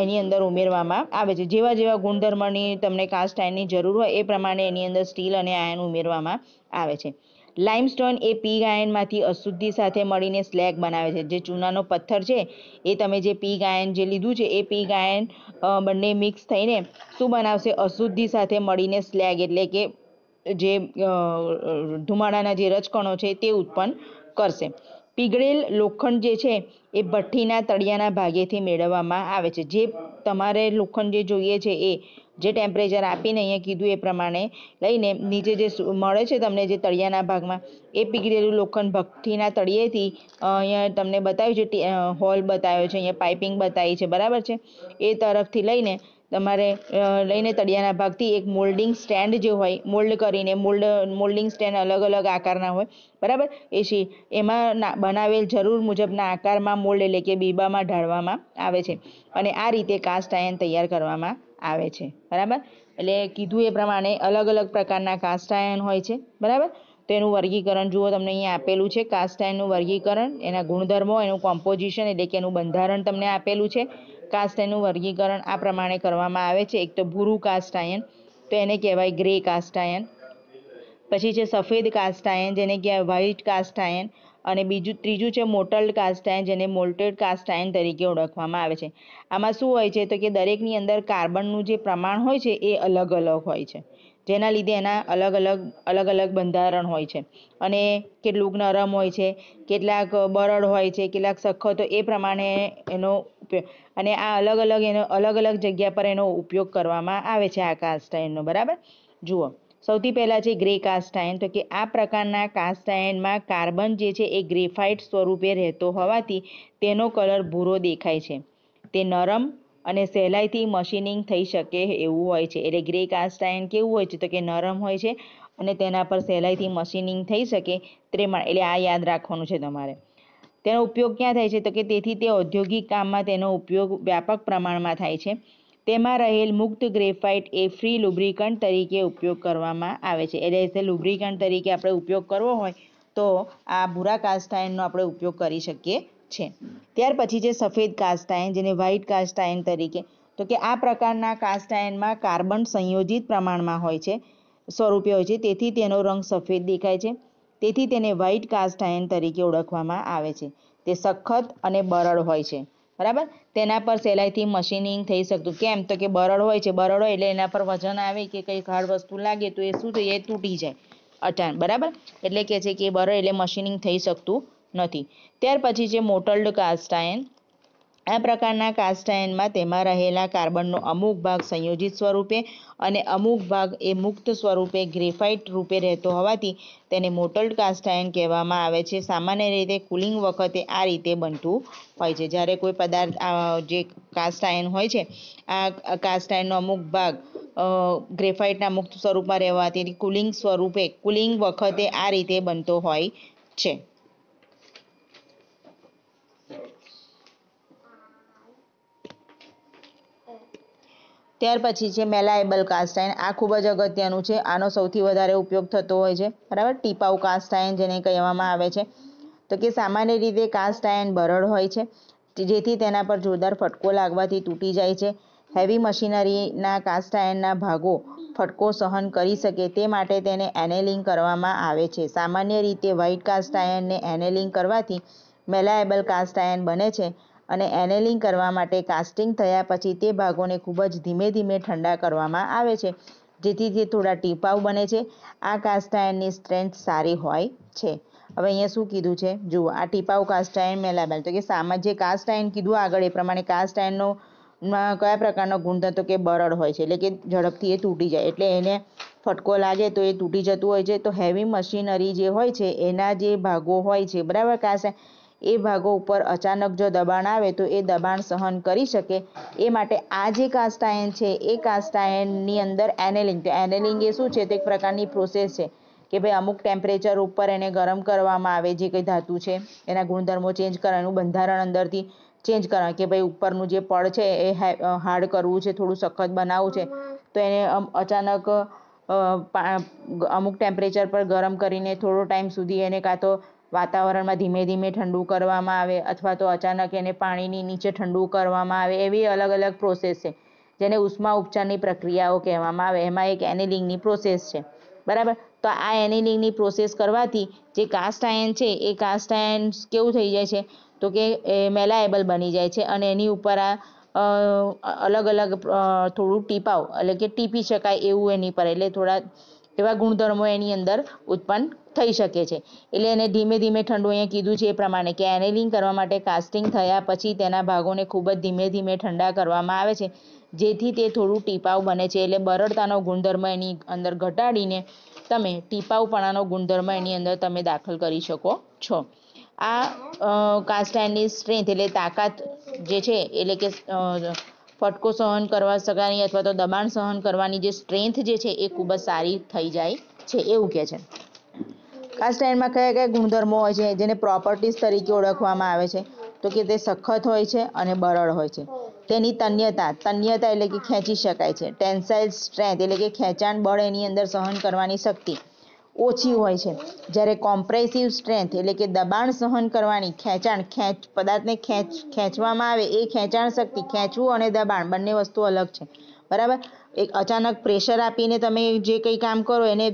एनी अंदर उमेरवामां आवे छे। जेवा जेवा गुणधर्मनी तमने कास्ट आयर्ननी जरूर होय ए प्रमाणे एनी अंदर स्टील अने आयर्न उमेरवामां आवे छे। लाइमस्टोन ए पीग आयर्नमांथी अशुद्धि साथे मळीने स्लेग बनावे छे। जे चूनानो पत्थर छे ए तमे जे पीग आयर्न जे लीधुं छे ए पीग आयर्न बंने मिक्स थईने शुं बनावशे अशुद्धि साथे मळीने स्लेग एटले के जे धुमाडाना जे रजकणो छे ते उत्पन्न करशे। पीगळेल लोखंड जे छे ए भट्ठीना तळियाना भागेथी मेळववामां आवे छे। जे तमारे लोखंड जे जोईए छे ए जे टेम्परेचर आपीने अहींया कीधुं ए प्रमाणे लईने नीचे जे मळे छे तमने जे तळियाना भागमां ए पीगळेलुं लोखंड भट्ठीना तळियेथी अहींया तमने बताव्યું છે હોલ બતાવ્યો છે अहींया પાઇપિંગ બતાવી છે બરાબર છે એ તરફથી લઈને तमारे लईने तड़ियाना भागथी एक मोल्डिंग स्टेन्ड जो होय मोल्ड करीने मोल्डिंग स्टेन्ड अलग अलग आकारना होय बराबर एशी एमां बनावेल जरूर मुजबना आकारमां मोल्ड एटले के बीबामां ढाळवामां आवे छे अने आ रीते कास्ट आयर्न तैयार करवामां आवे छे बराबर। एटले कीधुं ए प्रमाणे अलग अलग प्रकारना कास्ट आयर्न होय छे बराबर। तेनुं वर्गीकरण जुओ तमने अहीं आपेलुं छे। कास्ट आयर्ननुं वर्गीकरण एना गुणधर्मो एनुं कॉम्पोजिशन एटले के एनुं બંધારણ तमने आपेलुं छे। कास्ट आयर्ननुं वर्गीकरण आ प्रमाणे करवामां आवे छे। एक तो भूरुं कास्ट आयर्न तो एने कहेवाय ग्रे कास्ट आयर्न, पछी छे सफेद कास्ट आयर्न जेने कहेवाय व्हाइट कास्ट आयर्न अने बीजू त्रीजू छे मोटल्ड कास्ट आयर्न जेने मोल्टेड कास्ट आयर्न तरीके ओळखवामां आवे छे। आमां शुं होय छे तो के दरेकनी अंदर कार्बननुं जे प्रमाण होय छे ए अलग अलग होय छे जेना लीधे एना अलग अलग બંધારણ હોય છે અને કેટલુંક નરમ હોય છે, કેટલાક બરડ હોય છે, કેટલાક સખત, તો એ પ્રમાણે એનો અને આ અલગ અલગ જગ્યા પર એનો ઉપયોગ કરવામાં આવે છે આ કાસ્ટ આયર્નનો બરાબર। જુઓ સૌથી પહેલા છે ગ્રે કાસ્ટ આયર્ન તો કે આ પ્રકારના કાસ્ટ આયર્નમાં કાર્બન જે છે એ ગ્રેફાઇટ સ્વરૂપે રહેતો હોવાથી તેનો કલર ભૂરો દેખાય છે, તે નરમ અને સહેલાઈથી મશીનિંગ થઈ શકે એવું હોય છે। એટલે ગ્રે કાસ્ટ આયર્ન કેવું હોય છે તો કે નરમ હોય છે અને તેના પર સહેલાઈથી મશીનિંગ થઈ શકે એટલે આ યાદ રાખવાનું છે તમારે। તેનો ઉપયોગ ક્યાં થાય છે તો કે તેથી તે ઔદ્યોગિક કામમાં તેનો ઉપયોગ વ્યાપક પ્રમાણમાં થાય છે। તેમાં રહેલ મુક્ત ગ્રેફાઇટ એ ફ્રી લુબ્રિકન્ટ તરીકે ઉપયોગ કરવામાં આવે છે। એટલે લુબ્રિકન્ટ તરીકે આપણે ઉપયોગ કરવો હોય તો આ ભૂરા કાસ્ટ આયર્નનો આપણે ઉપયોગ કરી શકીએ। ત્યાર પછી છે સફેદ કાસ્ટ આયર્ન જેને વ્હાઇટ કાસ્ટ આયર્ન તરીકે તો કે આ પ્રકારના કાસ્ટ આયર્નમાં કાર્બન સંયોજિત પ્રમાણમાં હોય છે સ્વરૂપે હોય છે તેથી તેનો રંગ સફેદ દેખાય છે તેથી તેને વ્હાઇટ કાસ્ટ આયર્ન તરીકે ઓળખવામાં આવે છે। તે સખત અને બરડ હોય છે બરાબર। તેના પર સહેલાઈથી મશીનિંગ થઈ શકતું કેમ તો કે બરડ હોય છે, બરડ હોય એટલે એના પર વજન આવે કે કંઈક હાર્ડ વસ્તુ લાગે તો એ શું થઈ જાય તૂટી જાય અચાન બરાબર। એટલે કહે છે કે બરડ એટલે મશીનિંગ થઈ શકતું નથી। ત્યાર પછી છે મોટલ્ડ કાસ્ટ આયર્ન। આ પ્રકારના કાસ્ટ આયર્નમાં તેમાં રહેલા કાર્બનનો અમુક ભાગ સંયોજિત સ્વરૂપે અને અમુક ભાગ એ મુક્ત સ્વરૂપે ગ્રેફાઇટ રૂપે રહેતો હોવાથી તેને મોટલ્ડ કાસ્ટ આયર્ન કહેવામાં આવે છે। સામાન્ય રીતે કૂલિંગ વખતે આ રીતે બનતું હોય છે જ્યારે કોઈ પદાર્થ જે કાસ્ટ આયર્ન હોય છે આ કાસ્ટ આયર્નનો અમુક ભાગ ગ્રેફાઇટના મુક્ત સ્વરૂપમાં રહેવાથી કૂલિંગ વખતે આ રીતે બનતો હોય છે। ત્યાર પછી છે મેલાએબલ કાસ્ટ આયર્ન। આ ખૂબ જ અગત્યનું છે, આનો સૌથી વધારે ઉપયોગ થતો હોય છે બરાબર। ટીપાઉ કાસ્ટ આયર્ન જેને કહેવામાં આવે છે તો કે સામાન્ય રીતે કાસ્ટ આયર્ન બરડ હોય છે જેથી તેના પર જોરદાર ફટકો લાગવાથી તૂટી જાય છે। હેવી મશીનરીના કાસ્ટ આયર્નના ભાગો ફટકો સહન કરી શકે તે માટે તેને એનેલિંગ કરવામાં આવે છે। સામાન્ય રીતે વ્હાઇટ કાસ્ટ આયર્નને એનેલિંગ કરવાથી મેલાએબલ કાસ્ટ આયર્ન બને છે અને એનેલિંગ કરવા માટે કાસ્ટિંગ થયા પછી તે ભાગોને ખૂબ જ ધીમે ધીમે ઠંડા કરવામાં આવે છે જેથી તે થોડા ટીપાઉ બને છે। આ કાસ્ટ આયર્નની સ્ટ્રેન્થ સારી હોય છે। હવે અહીંયા શું કીધું છે જુઓ, આ ટીપાઉ કાસ્ટ આયર્ન મેલાએબલ તો કે સામાન્ય જે કાસ્ટ આયર્ન કીધું આગળ એ પ્રમાણે કાસ્ટ આયર્નનો કયા પ્રકારનો ગુણધર્મ તો કે બરડ હોય છે એટલે કે ઝડપથી એ તૂટી જાય એટલે એને ફટકો લાગે તો એ તૂટી જતું હોય છે। તો હેવી મશીનરી જે હોય છે એના જે ભાગો હોય છે બરાબર કાસ્ટ આયર્ન એ ભાગો ઉપર અચાનક જો દબાણ આવે તો એ દબાણ સહન કરી શકે એ માટે આ જે કાસ્ટ આયર્ન છે એ કાસ્ટ આયર્નની અંદર એનેલિંગ, તો એનેલિંગ એ શું છે તો એક પ્રકારની પ્રોસેસ છે કે ભાઈ અમુક ટેમ્પરેચર ઉપર એને ગરમ કરવામાં આવે જે કંઈ ધાતુ છે એના ગુણધર્મો ચેન્જ કરવાનું, બંધારણ અંદરથી ચેન્જ કરવાનું કે ભાઈ ઉપરનું જે પડ છે એ હાર્ડ કરવું છે, થોડું સખત બનાવવું છે તો એને અચાનક અમુક ટેમ્પરેચર પર ગરમ કરીને થોડો ટાઈમ સુધી એને કાં તો વાતાવરણમાં ધીમે ધીમે ઠંડુ કરવામાં આવે અથવા તો અચાનક એને પાણીની નીચે ઠંડુ કરવામાં આવે એવી અલગ અલગ પ્રોસેસ છે જેને ઉષ્મા ઉપચારની પ્રક્રિયાઓ કહેવામાં આવે। એમાં એક એનેલિંગની પ્રોસેસ છે બરાબર। તો આ એનેલિંગની પ્રોસેસ કરવાથી જે કાસ્ટ આયર્ન છે એ કાસ્ટ આયર્ન કેવું થઈ જાય છે તો કે મેલાએબલ બની જાય છે અને એની ઉપર આ અલગ અલગ થોડું ટીપાવ એટલે કે ટીપી શકાય એવું એની પર એટલે થોડા એવા ગુણધર્મો એની અંદર ઉત્પન્ન થઈ શકે છે એટલે એને ધીમે ધીમે ઠંડુ, અહીંયા કીધું છે એ પ્રમાણે કે એનેલિંગ કરવા માટે કાસ્ટિંગ થયા પછી તેના ભાગોને ખૂબ જ ધીમે ધીમે ઠંડા કરવામાં આવે છે જેથી તે થોડું ટીપાઉ બને છે એટલે બરડતાનો ગુણધર્મ એની અંદર ઘટાડીને તમે ટીપાઉપણાનો ગુણધર્મ એની અંદર તમે દાખલ કરી શકો છો। આ કાસ્ટ આયર્નની સ્ટ્રેન્થ એટલે તાકાત જે છે એટલે કે ફટકો સહન કરવા શકાયની અથવા તો દબાણ સહન કરવાની જે સ્ટ્રેન્થ જે છે એ ખૂબ જ સારી થઈ જાય છે એવું કહે છે। કાસ્ટ આયર્નમાં કયા કયા ગુણધર્મો હોય છે જેને પ્રોપર્ટીઝ તરીકે ઓળખવામાં આવે છે તો કે તે સખત હોય છે અને બરડ હોય છે। તેની તન્યતા એટલે કે ખેંચી શકાય છે। ટેન્સાઇલ સ્ટ્રેન્થ એટલે કે ખેંચાણ બળ એની અંદર સહન કરવાની શક્તિ ઓછી હોય છે। જ્યારે કોમ્પ્રેસિવ સ્ટ્રેન્થ એટલે કે દબાણ સહન કરવાની ખેંચાણ પદાર્થને ખેંચવામાં આવે એ ખેંચાણ શક્તિ, ખેંચવું અને દબાણ બંને વસ્તુ અલગ છે બરાબર। એક અચાનક પ્રેશર આપીને તમે જે કંઈ કામ કરો એને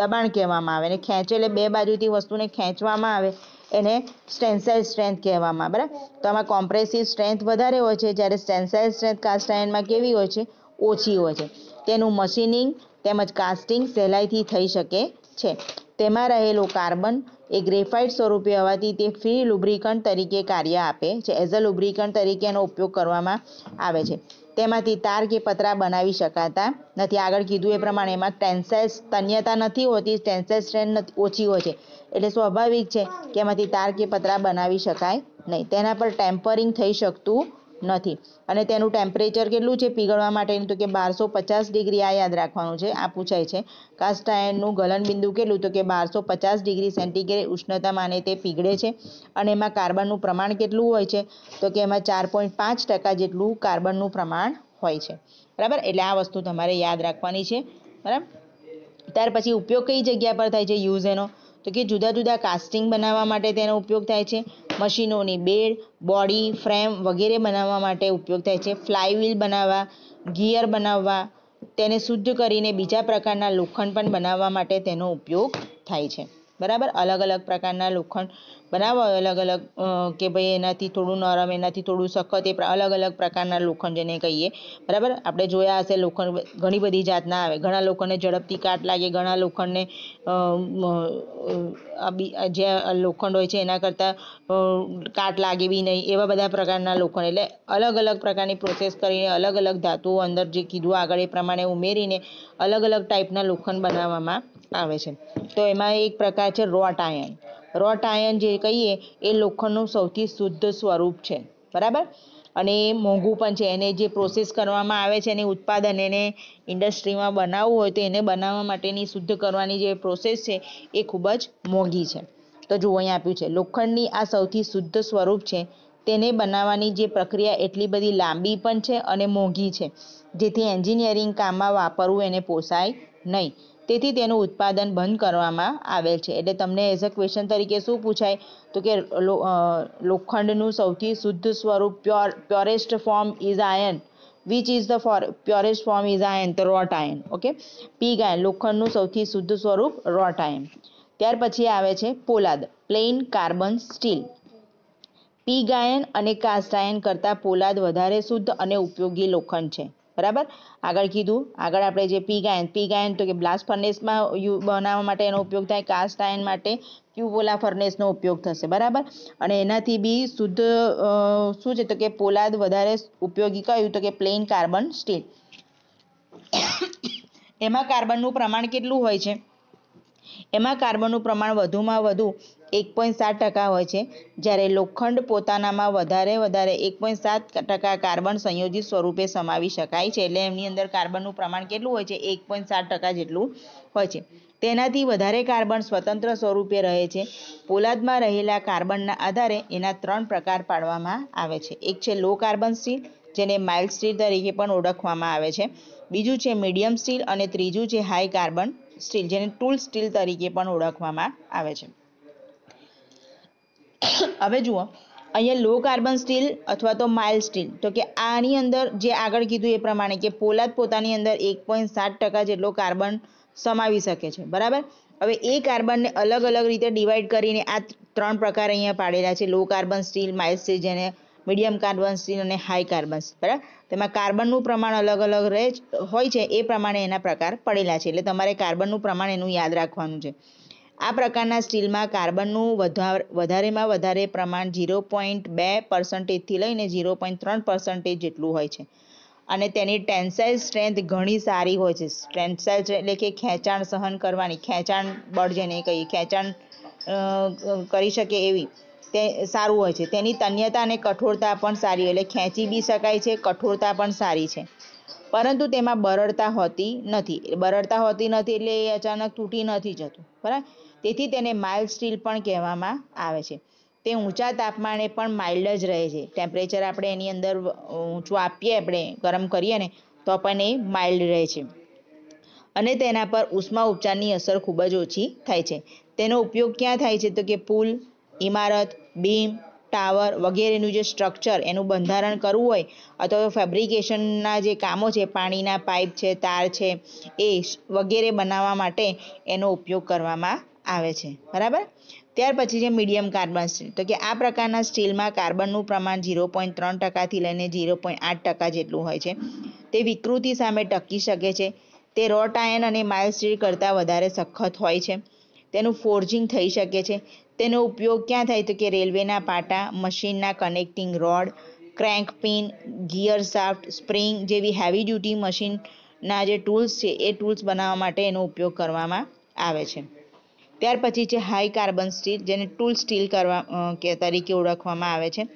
દબાણ કહેવામાં આવે, અને ખેંચે એટલે બે બાજુથી વસ્તુને ખેંચવામાં આવે એને ટેન્સાઇલ સ્ટ્રેન્થ કહેવામાં આવે બરાબર। તો આમાં કોમ્પ્રેસિવ સ્ટ્રેન્થ વધારે હોય છે જ્યારે ટેન્સાઇલ સ્ટ્રેન્થ કાસ્ટ આયર્નમાં કેવી હોય છે? ઓછી હોય છે। તેનું મશીનિંગ તેમજ કાસ્ટિંગ સહેલાઈથી થઈ શકે છે। તેમાં રહેલો કાર્બન એ ગ્રેફાઇટ સ્વરૂપે હોવાથી તે ફ્રી લુબ્રિકન્ટ તરીકે કાર્ય આપે છે। એઝ અ લુબ્રિકન્ટ તરીકે એનો ઉપયોગ કરવામાં આવે છે। તેમાંથી તાર કે પતરા બનાવી શકાતા નથી। આગળ કીધું એ પ્રમાણે એમાં ટેન્સાઇલ તન્યતા નથી હોતી, ટેન્સાઇલ સ્ટ્રેન્થ ઓછી હોય છે એટલે સ્વાભાવિક છે કે એમાંથી તાર કે પતરા બનાવી શકાય નહીં, તેના પર ટેમ્પરિંગ થઈ શકતું નથી। અને તેનું ટેમ્પરેચર કેટલું છે પીગળવા માટેનું? તો કે 1250 ડિગ્રી, આ યાદ રાખવાનું છે, આ પૂછાય છે। કાસ્ટ આયર્નનું ગલનબિંદુ કેટલું? તો કે 1250 ડિગ્રી સેન્ટીગ્રેડ ઉષ્ણતામાને તે પીગળે છે। અને એમાં કાર્બનનું પ્રમાણ કેટલું હોય છે? તો કે એમાં 4.5% જેટલું કાર્બનનું પ્રમાણ હોય છે બરાબર। એટલે આ વસ્તુ તમારે યાદ રાખવાની છે બરાબર। ત્યાર પછી ઉપયોગ કઈ જગ્યા પર થાય છે યુઝ એનો? તો કે જુદા જુદા કાસ્ટિંગ બનાવવા માટે તેનો ઉપયોગ થાય છે। મશીનોની બેડ, બોડી, ફ્રેમ વગેરે બનાવવા માટે ઉપયોગ થાય છે। ફ્લાયવ્હીલ બનાવવા, ગિયર બનાવવા, તેને શુદ્ધ કરીને બીજા પ્રકારના લોખંડ પણ બનાવવા માટે તેનો ઉપયોગ થાય છે બરાબર। અલગ અલગ પ્રકારના લોખંડ બનાવવા હોય અલગ અલગ, કે ભાઈ એનાથી થોડું નરમ, એનાથી થોડું સખત, એ અલગ અલગ પ્રકારના લોખંડ જેને કહીએ બરાબર। આપણે જોયા હશે લોખંડ ઘણી બધી જાતના આવે, ઘણા લોખંડને ઝડપથી કાટ લાગે, ઘણા લોખંડને જે લોખંડ હોય છે એના કરતાં કાટ લાગે બી નહીં, એવા બધા પ્રકારના લોખંડ, એટલે અલગ અલગ પ્રકારની પ્રોસેસ કરીને અલગ અલગ ધાતુઓ અંદર જે કીધું આગળ એ પ્રમાણે ઉમેરીને અલગ અલગ ટાઈપના લોખંડ બનાવવામાં આવે છે। તો એમાં એક પ્રકાર છે રોટ આયર્ન। રોટ આયર્ન જે કહીએ એ લોખંડનું સૌથી શુદ્ધ સ્વરૂપ છે બરાબર, અને એ મોંઘું પણ છે। એને જે પ્રોસેસ કરવામાં આવે છે, એને ઉત્પાદન, એને ઇન્ડસ્ટ્રીમાં બનાવવું હોય તો એને બનાવવા માટેની શુદ્ધ કરવાની જે પ્રોસેસ છે એ ખૂબ જ મોંઘી છે। તો જુઓ અહીં આપ્યું છે લોખંડની આ સૌથી શુદ્ધ સ્વરૂપ છે, તેને બનાવવાની જે પ્રક્રિયા એટલી બધી લાંબી પણ છે અને મોંઘી છે જેથી એન્જિનિયરિંગ કામમાં વાપરવું એને પોસાય નહીં, તેથી તેનું ઉત્પાદન બંધ કરવામાં આવેલ છે। એટલે તમને એઝ અ ક્વેશ્ચન તરીકે શું પૂછાય? તો કે લોખંડનું સૌથી શુદ્ધ સ્વરૂપ purest form is iron, which is the purest form is iron, તો wrought iron okay, pig iron, લોખંડનું સૌથી શુદ્ધ સ્વરૂપ રોટ આયર્ન। ત્યાર પછી આવે છે પોલાદ, plain carbon steel. Pig iron અને કાસ્ટ આયર્ન કરતાં પોલાદ વધારે શુદ્ધ અને ઉપયોગી લોખંડ છે બરાબર। આગળ કીધું, આગળ આપણે જે પીગ આયર્ન તો કે બ્લાસ્ટ ફર્નેસમાં બનાવવા માટે એનો ઉપયોગ થાય, કાસ્ટ આયર્ન માટે ક્યુબોલા ફર્નેસનો ઉપયોગ થશે બરાબર। અને એનાથી બી શુદ્ધ શું છે? તો કે પોલાદ વધારે ઉપયોગી કયું? તો કે પ્લેન કાર્બન સ્ટીલ। એમાં કાર્બનનું પ્રમાણ કેટલું હોય છે? એમાં કાર્બનનું પ્રમાણ વધુમાં વધુ 1.7% હોય છે, જ્યારે લોખંડ પોતાનામાં વધારે 1.7% કાર્બન સંયોજિત સ્વરૂપે સમાવી શકાય છે। એટલે એમની અંદર કાર્બનનું પ્રમાણ કેટલું હોય છે? 1.7% જેટલું હોય છે। તેનાથી વધારે કાર્બન સ્વતંત્ર સ્વરૂપે રહે છે। પોલાદમાં રહેલા કાર્બનના આધારે એના 3 પ્રકાર પાડવામાં આવે છે। એક છે લો કાર્બન સ્ટીલ, જેને માઇલ્ડ સ્ટીલ તરીકે પણ ઓળખવામાં આવે છે, બીજું છે મીડિયમ સ્ટીલ, અને ત્રીજું છે હાઈ કાર્બન સ્ટીલ, જેને ટૂલ સ્ટીલ તરીકે પણ ઓળખવામાં આવે છે। હવે જુઓ અહીંયા લો કાર્બન સ્ટીલ અથવા તો માઇલ્ડ સ્ટીલ, તો કે આની અંદર જે આગળ કીધું એ પ્રમાણે કે પોલાદ પોતાની અંદર 1.7% જેટલો કાર્બન સમાવી શકે છે બરાબર। હવે એ કાર્બનને અલગ અલગ રીતે ડિવાઈડ કરીને આ 3 પ્રકાર અહીંયા પાડેલા છે, low carbon steel, mild steel જેને મીડિયમ કાર્બન સ્ટીલ, અને હાઈ કાર્બન સ્ટીલ બરાબર। તેમાં કાર્બનનું પ્રમાણ અલગ અલગ હોય છે, એ પ્રમાણે એના પ્રકાર પડેલા છે, એટલે તમારે કાર્બનનું પ્રમાણ એનું યાદ રાખવાનું છે। આ પ્રકારના સ્ટીલમાં કાર્બનનું વધારેમાં વધારે પ્રમાણ 0.2%થી લઈને 0.3% જેટલું હોય છે, અને તેની ટેન્સાઇલ સ્ટ્રેન્થ ઘણી સારી હોય છે। ટેન્સાઇલ એટલે કે ખેંચાણ સહન કરવાની, ખેંચાણ બળ જેને કહીએ, ખેંચાણ કરી શકે એવી, સારું હોય છે। તેની તન્યતા અને કઠોરતા પણ સારી, એટલે ખેંચી બી શકાય છે, કઠોરતા પણ સારી છે, પરંતુ તેમાં બરડતા હોતી નથી। બરડતા હોતી નથી એટલે એ અચાનક તૂટી નથી જતું, બરાબર। તેથી તેને માઇલ્ડ સ્ટીલ પણ કહેવામાં આવે છે। તે ઊંચા તાપમાને પણ માઇલ્ડ જ રહે છે। ટેમ્પરેચર આપણે એની અંદર ઊંચું આપીએ, આપણે ગરમ કરીએ ને તો પણ એ માઇલ્ડ રહે છે અને તેના પર ઉષ્મા ઉપચારની અસર ખૂબ જ ઓછી થાય છે। તેનો ઉપયોગ ક્યાં થાય છે તો કે પુલ, ઇમારત, બીમ, ટાવર વગેરેનું જે સ્ટ્રક્ચર એનું બંધારણ કરવું હોય અથવા ફેબ્રિકેશનના જે કામો છે, પાણીના પાઇપ છે, તાર છે, એ વગેરે બનાવવા માટે એનો ઉપયોગ કરવામાં આવે છે, બરાબર। ત્યાર પછી છે મીડિયમ કાર્બન સ્ટીલ, તો કે આ પ્રકારના સ્ટીલમાં કાર્બનનું પ્રમાણ 0.3%થી લઈને 0.8% જેટલું હોય છે। તે વિકૃતિ સામે ટકી શકે છે। તે રોટ આયર્ન અને માઇલ્ડ સ્ટીલ કરતાં વધારે સખત હોય છે। તેનું ફોર્જિંગ થઈ શકે છે। તેનો ઉપયોગ ક્યાં થાય તો કે રેલવેના પાટા, મશીનના connecting rod, crank pin, gear shaft, spring જેવી હેવી ડ્યુટી મશીનના જે ટૂલ્સ છે એ ટૂલ્સ બનાવવા માટે એનો ઉપયોગ કરવામાં આવે છે। ત્યાર પછી છે હાઈ કાર્બન સ્ટીલ, જેને ટૂલ સ્ટીલ તરીકે ઓળખવામાં આવે છે।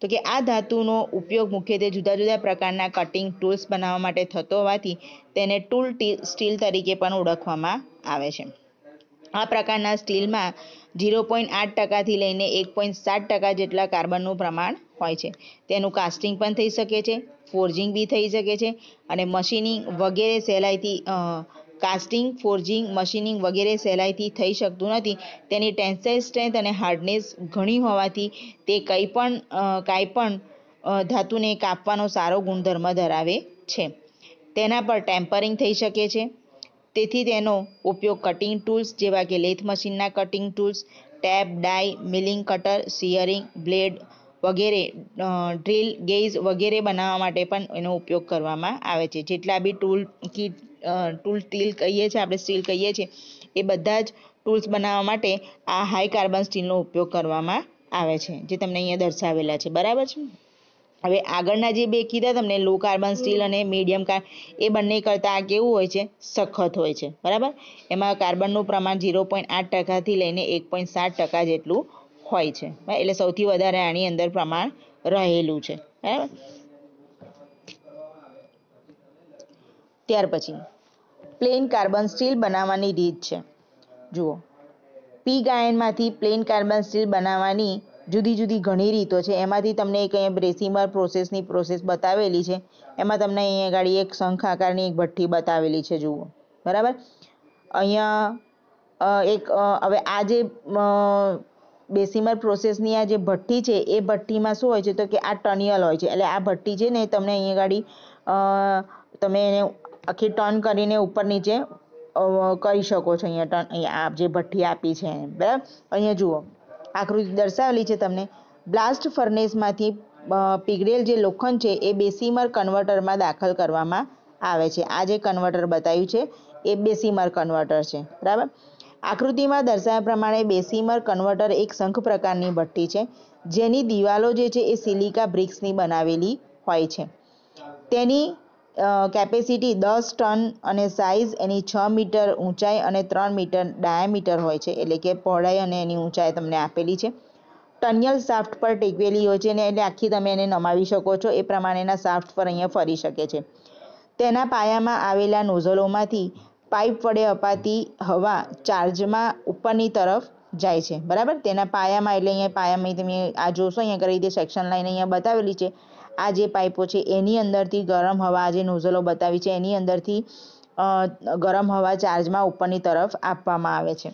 તો કે આ ધાતુનો ઉપયોગ મુખ્યત્વે જુદા જુદા પ્રકારના કટિંગ ટૂલ્સ બનાવવા માટે થતો હોવાથી તેને ટૂલ સ્ટીલ તરીકે પણ ઓળખવામાં આવે છે। આ પ્રકારના સ્ટીલમાં 0.8%થી લઈને 1.7% જેટલા કાર્બનનું પ્રમાણ હોય છે। તેનું કાસ્ટિંગ પણ થઈ શકે છે, ફોર્જિંગ બી થઈ શકે છે અને મશીનિંગ વગેરે સહેલાઈથી કાસ્ટિંગ, ફોર્જિંગ, મશીનિંગ વગેરે સહેલાઈથી થઈ શકતું નથી। તેની ટેન્સાઇલ સ્ટ્રેન્થ અને હાર્ડનેસ ઘણી હોવાથી તે કાંઈ પણ ધાતુને કાપવાનો સારો ગુણધર્મ ધરાવે છે। તેના પર ટેમ્પરિંગ થઈ શકે છે, તેથી તેનો ઉપયોગ કટિંગ ટૂલ્સ જેવા કે લેથ મશીનના cutting tools, tap, die, milling cutter, shearing blade વગેરે, ડ્રીલ, ગેજ વગેરે બનાવવા માટે પણ એનો ઉપયોગ કરવામાં આવે છે। જેટલા બી ટૂલ સ્ટીલ કહીએ છીએ આપણે, સ્ટીલ કહીએ છીએ, એ બધા જ ટૂલ્સ બનાવવા માટે આ હાઈ કાર્બન સ્ટીલનો ઉપયોગ કરવામાં આવે છે, જે તમને અહીંયા દર્શાવેલા છે, બરાબર છે। હવે આગળના જે બે કીધા તમને, લો કાર્બન સ્ટીલ અને મીડિયમ કાર્બન, એ બંને કરતાં આ કેવું હોય છે, સખત હોય છે, બરાબર। એમાં કાર્બનનું પ્રમાણ 0.8%થી લઈને 1.7% જેટલું હોય છે, એટલે સૌથી વધારે આની અંદર પ્રમાણ રહેલું છે, બરાબર। ત્યાર પછી પ્લેન કાર્બન સ્ટીલ બનાવવાની રીત છે, જુઓ। પીગ આયર્નમાંથી પ્લેન કાર્બન સ્ટીલ બનાવવાની જુદી જુદી ઘણી રીતો છે। એમાંથી તમને એક અહીંયા બ્રેસીમર પ્રોસેસની પ્રોસેસ બતાવેલી છે, એમાં તમને અહીંયા આગળ એક શંખ આકારની એક ભઠ્ઠી બતાવેલી છે, જુઓ, બરાબર। અહીંયા એક હવે આ જે બેસીમર પ્રોસેસની આ જે ભઠ્ઠી છે એ ભઠ્ઠીમાં શું હોય છે તો કે આ ટર્નિયલ હોય છે, એટલે આ ભઠ્ઠી છે ને તમને અહીંયા આગળ તમે એને આખી ટર્ન કરીને ઉપર નીચે કરી શકો છો। અહીંયા ટર્ન, આ જે ભઠ્ઠી આપી છે, બરાબર। અહીંયા જુઓ આકૃતિ દર્શાવેલી છે તમને। બ્લાસ્ટ ફર્નેસમાંથી પીગળેલ જે લોખંડ છે એ બેસીમર કન્વર્ટરમાં દાખલ કરવામાં આવે છે। આ જે કન્વર્ટર બતાવ્યું છે એ બેસીમર કન્વર્ટર છે, બરાબર। આકૃતિમાં દર્શાવ્યા પ્રમાણે બેસીમર કન્વર્ટર એક શંખ પ્રકારની ભઠ્ઠી છે, જેની દિવાલો જે છે એ સિલિકા બ્રિક્સની બનાવેલી હોય છે। તેની કેપેસિટી 10 ટન અને સાઇઝ એની 6 મીટર ઊંચાઈ અને 3 મીટર ડાયામીટર હોય છે, એટલે કે પહોળાઈ અને એની ઊંચાઈ તમને આપેલી છે। ટર્નિયલ શાફ્ટ પર ટેકવેલી હોય છે ને, એટલે આખી તમે એને નમાવી શકો છો, એ પ્રમાણેના શાફ્ટ પર અહીંયા ફરી શકે છે। તેના પાયામાં આવેલા નોઝલોમાંથી પાઇપ વડે અપાતી હવા ચાર્જમાં ઉપરની તરફ જાય છે, બરાબર। તેના પાયામાં, એટલે અહીંયા પાયામાં તમે આ જોશો, અહીંયા કરી દે સેક્શન લાઈન અહીંયા બતાવેલી છે। આ જે પાઇપો છે એની અંદરથી ગરમ હવા, આ જે નોઝલો બતાવી છે એની અંદરથી ગરમ હવા ચાર્જમાં ઉપરની તરફ આપવામાં આવે છે।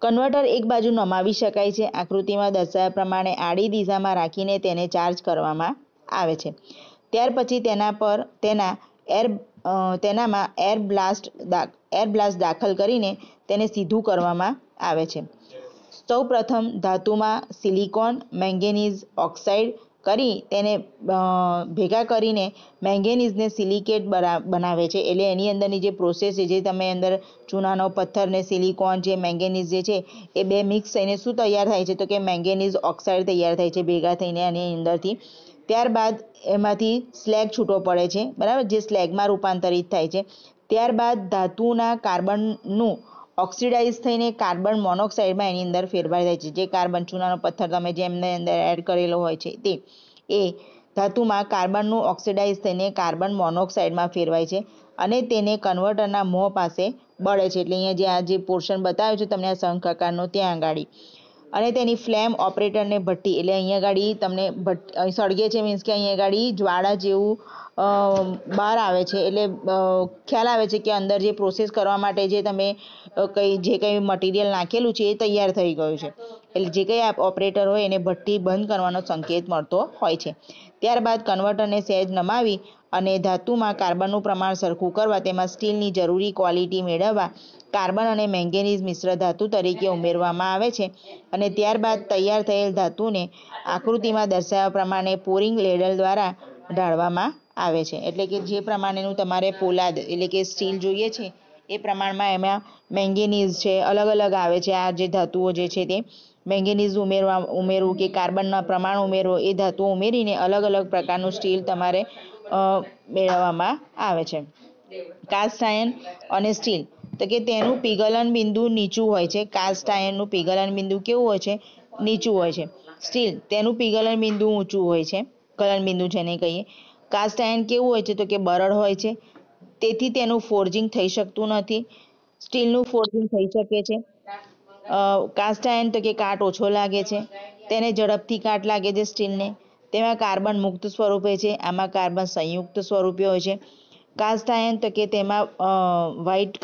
કન્વર્ટર એક બાજુ નમાવી શકાય છે। આકૃતિમાં દર્શાવ્યા પ્રમાણે આડી દિશામાં રાખીને તેને ચાર્જ કરવામાં આવે છે। ત્યાર પછી તેનામાં એર બ્લાસ્ટ દાખલ કરીને તેને સીધું કરવામાં આવે છે। સૌપ્રથમ ધાતુમાં સિલિકોન, મેંગેનીઝ ઓક્સાઇડ કરી તેને ભેગા કરીને મેંગેનીઝને સિલિકેટ બનાવે છે, એટલે એની અંદરની જે પ્રોસેસ છે, જે તમે અંદર ચૂનાનો પથ્થર ને સિલિકોન જે મેંગેનીઝ જે છે એ બે મિક્સ થઈને શું તૈયાર થાય છે તો કે મેંગેનીઝ ઓક્સાઇડ તૈયાર થાય છે ભેગા થઈને એની અંદરથી। ત્યારબાદ એમાંથી સ્લેગ છૂટો પડે છે, બરાબર, જે સ્લેગમાં રૂપાંતરિત થાય છે। ત્યારબાદ ધાતુના કાર્બનનું ऑक्सिडाइज थईने कार्बन मोनोक्साइड में एनी अंदर फेरवाई जाय छे। जे कार्बन चूनानो पत्थर तमे जेमने अंदर एड करेलो होय छे ते ए धातुमां कार्बननुं ऑक्सिडाइज थईने कार्बन मोनोक्साइडमां फेरवाय छे अने तेने कन्वर्टरना मोह पासे बळे छे। एटले अहींया जे आ जे पोर्शन बताव्यो छे तमने आ शंखाकारनो त्यां आगाड़ी अने तेनी फ्लेम ऑपरेटर ने भट्टी एटले अहींया आगाड़ी तमने भट्टी सळगे छे मीन्स के अहींया आगाड़ी ज्वाळा जेवुं बहार आवे छे एटले ख्याल आवे छे के अंदर जे प्रोसेस करवा माटे जे तमे कई जे कई मटीरियल नाखेलुं छे ए तैयार थई गयुं छे एटले जे कई ऑपरेटर होय एने भट्टी बंध करवानो संकेत मळतो होय छे। त्यारबाद कन्वर्टरने सहेज नमावी अने धातुमां कार्बननुं प्रमाण सरखुं करवा तेमां स्टीलनी जरूरी क्वॉलिटी मेळववा कार्बन अने मेंगेनीज मिश्र धातु तरीके उमेरवामां आवे छे अने त्यारबाद तैयार थयेल धातुने आकृतिमां दर्शाव्या प्रमाणे पोरिंग लेडल द्वारा ढाळवामां आवे छे। एटले के जे प्रमाणेनुं तमारे पोलाद एटले के स्टील जोईए छे ए प्रमाणमां एमां मेंगेनीज छे अलग अलग आवे छे। आ जे धातुओ जे छे ते मेंगेनीज उमेरवुं के कार्बनना प्रमाण उमेरवो ए धातुओ उमेरीने अलग अलग प्रकारनुं स्टील तमारे मेळववामां आवे छे। कास्ट आयर्न अने स्टील तो के तेनु पिघलन बिंदु नीचू होय छे। कास्ट आयर्ननुं पिघलन बिंदु केवुं होय छे नीचू होय छे। स्टील तेनु पिघलन बिंदु ऊंचू होय छे गलन बिंदु जेने कहीए। कास्ट आयर्न केवुं होय छे तो के बरड होय छे तेथी तेनु फोर्जिंग थई शकतुं नथी। स्टीलनुं फोर्जिंग थई शके छे। कास्ट आयर्न तो के काट ओछो लागे छे तेने झडपथी काट लागे छे स्टीलने तेमां कार्बन मुक्त स्वरूपे छे आमां कार्बन संयुक्त स्वरूपे होय छे। कास्ट आयर्न तो के तेमां व्हाइट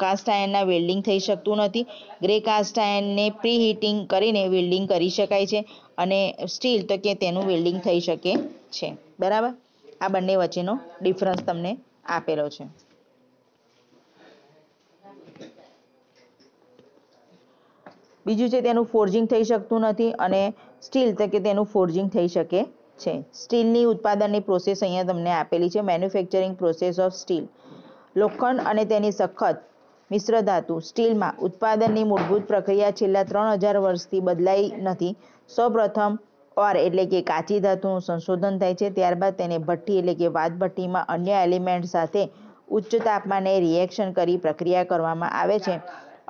कास्ट आयर्नना वेल्डिंग थई शकतुं नथी। ग्रे कास्ट आयर्नने प्रीहीटिंग करीने वेल्डिंग करी शकाय छे अने स्टील तो के तेनुं वेल्डिंग थई शके छे। बराबर आ बंने वच्चेनो डिफरन्स तमने आपेलो छे। बीजुं छे तेनुं फोर्जिंग थई शकतुं नथी अने स्टील तो के तेनुं फोर्जिंग थई शके छे। स्टीलनी उत्पादननी प्रोसेस अहींया तमने आपेली छे। मेन्युफेक्चरिंग प्रोसेस ऑफ स्टील लोखंड अने तेनी सखत मिश्र धातु स्टीलमां उत्पादननी मूलभूत प्रक्रिया छेल्ला 3000 वर्षथी बदलाई नथी। सौप्रथम और एटले के काची धातुनुं संशोधन थाय छे त्यारबाद तेने भट्टी एटले के वात भट्टीमां अन्य एलिमेंट साथे उच्च तापमाने रिएक्शन करी प्रक्रिया करवामां आवे छे।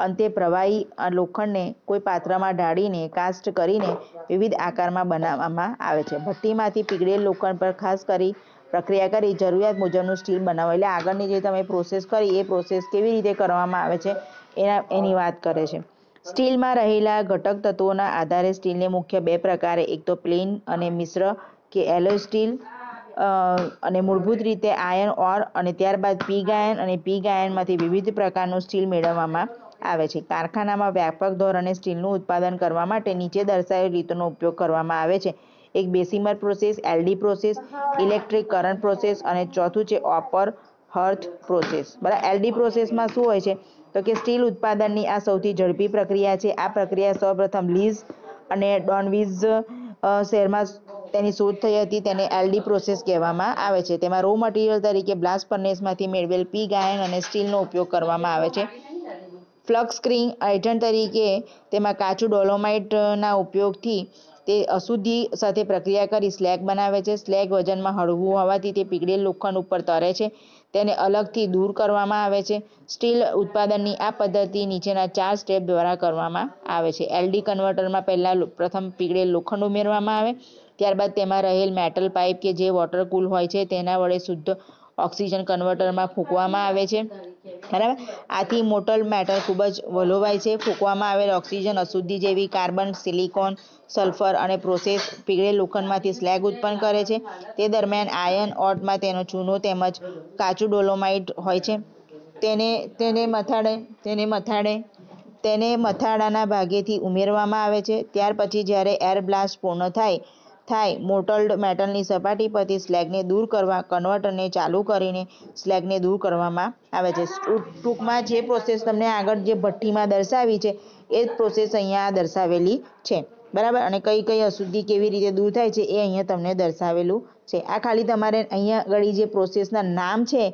अंते प्रवाही लोखंडने कोई पात्रामां ढाळीने कास्ट करीने विविध आकारमां बनाववामां आवे छे। भट्टीमांथी पीगळेल लोखंड पर खास करी प्रक्रिया करी जरूरियात मुजबनुं स्टील बनावे એટલે આગળની જે તમે પ્રોસેસ કરી એ પ્રોસેસ કેવી રીતે કરવામાં આવે છે એની વાત કરે છે। સ્ટીલમાં રહેલા ઘટક તત્વોના આધારે સ્ટીલને મુખ્ય બે પ્રકારે એક તો પ્લેન અને મિશ્ર કે એલોય સ્ટીલ અને મૂળભૂત રીતે આયર્ન ઓર અને ત્યારબાદ પીગ આયર્ન અને પીગ આયર્નમાંથી વિવિધ પ્રકારનું સ્ટીલ મેળવવામાં આવે છે। કારખાનામાં વ્યાપક ધોરણે સ્ટીલનું ઉત્પાદન કરવા માટે નીચે દર્શાવેલ રીતોનો ઉપયોગ કરવામાં આવે છે। એક Bessemer process LD process electric current process અને ચોથું છે ઓપર હર્થ પ્રોસેસ। બરાબર એલડી પ્રોસેસમાં શું હોય છે તો કે સ્ટીલ ઉત્પાદનની આ સૌથી ઝડપી પ્રક્રિયા છે। આ પ્રક્રિયા સૌપ્રથમ લીઝ અને ડોનવીઝ શહેરમાં તેની શોધ થઈ હતી તેને એલડી પ્રોસેસ કહેવામાં આવે છે। તેમાં રો મટીરિયલ તરીકે બ્લાસ્ટ ફર્નેસમાંથી મેળવેલ પીગ આયર્ન અને સ્ટીલનો ઉપયોગ કરવામાં આવે છે। ફ્લક્સ ક્રિંગ એજન્ટ તરીકે તેમાં કાચું ડોલોમાઇટના ઉપયોગથી તે અશુદ્ધિ સાથે પ્રક્રિયા કરી સ્લેગ બનાવે છે। સ્લેગ વજનમાં હળવું હોવાથી તે પીગળેલ લોખંડ ઉપર તરે છે તેને અલગથી દૂર કરવામાં આવે છે। સ્ટીલ ઉત્પાદનની આ પદ્ધતિ નીચેના 4 સ્ટેપ દ્વારા કરવામાં આવે છે। એલડી કન્વર્ટરમાં પહેલાં પ્રથમ પીગળેલ લોખંડ ઉમેરવામાં આવે ત્યારબાદ તેમાં રહેલ મેટલ પાઇપ કે જે વોટર કૂલ હોય છે તેના વડે શુદ્ધ ઓક્સિજન કન્વર્ટરમાં ફૂંકવામાં આવે છે। બરાબર આથી મોટલ મેટલ ખૂબ જ વલોવાય છે। ફૂંકવામાં આવેલ ઓક્સિજન અશુદ્ધિ જેવી કાર્બન સિલિકોન સલ્ફર અને પ્રોસેસ પીગળેલ લોખંડમાંથી સ્લેગ ઉત્પન્ન કરે છે। તે દરમિયાન આયર્ન ઓટમાં તેનો ચૂનો તેમજ કાચું ડોલોમાઇટ હોય છે તેને મથાળાના ભાગેથી ઉમેરવામાં આવે છે। ત્યાર પછી જ્યારે એર બ્લાસ્ટ પૂર્ણ થાય મોલ્ટેડ મેટલની સપાટી પરથી સ્લેગને દૂર કરવા કન્વર્ટરને ચાલુ કરીને સ્લેગને દૂર કરવામાં આવે છે। ટૂંકમાં જે પ્રોસેસ તમને આગળ જે ભઠ્ઠીમાં દર્શાવી છે એ જ પ્રોસેસ અહીંયા દર્શાવેલી છે। બરાબર અને કઈ કઈ અશુદ્ધિ કેવી રીતે દૂર થાય છે એ અહીંયા તમને દર્શાવેલું છે। આ ખાલી તમારે અહીંયા આગળ જે પ્રોસેસના નામ છે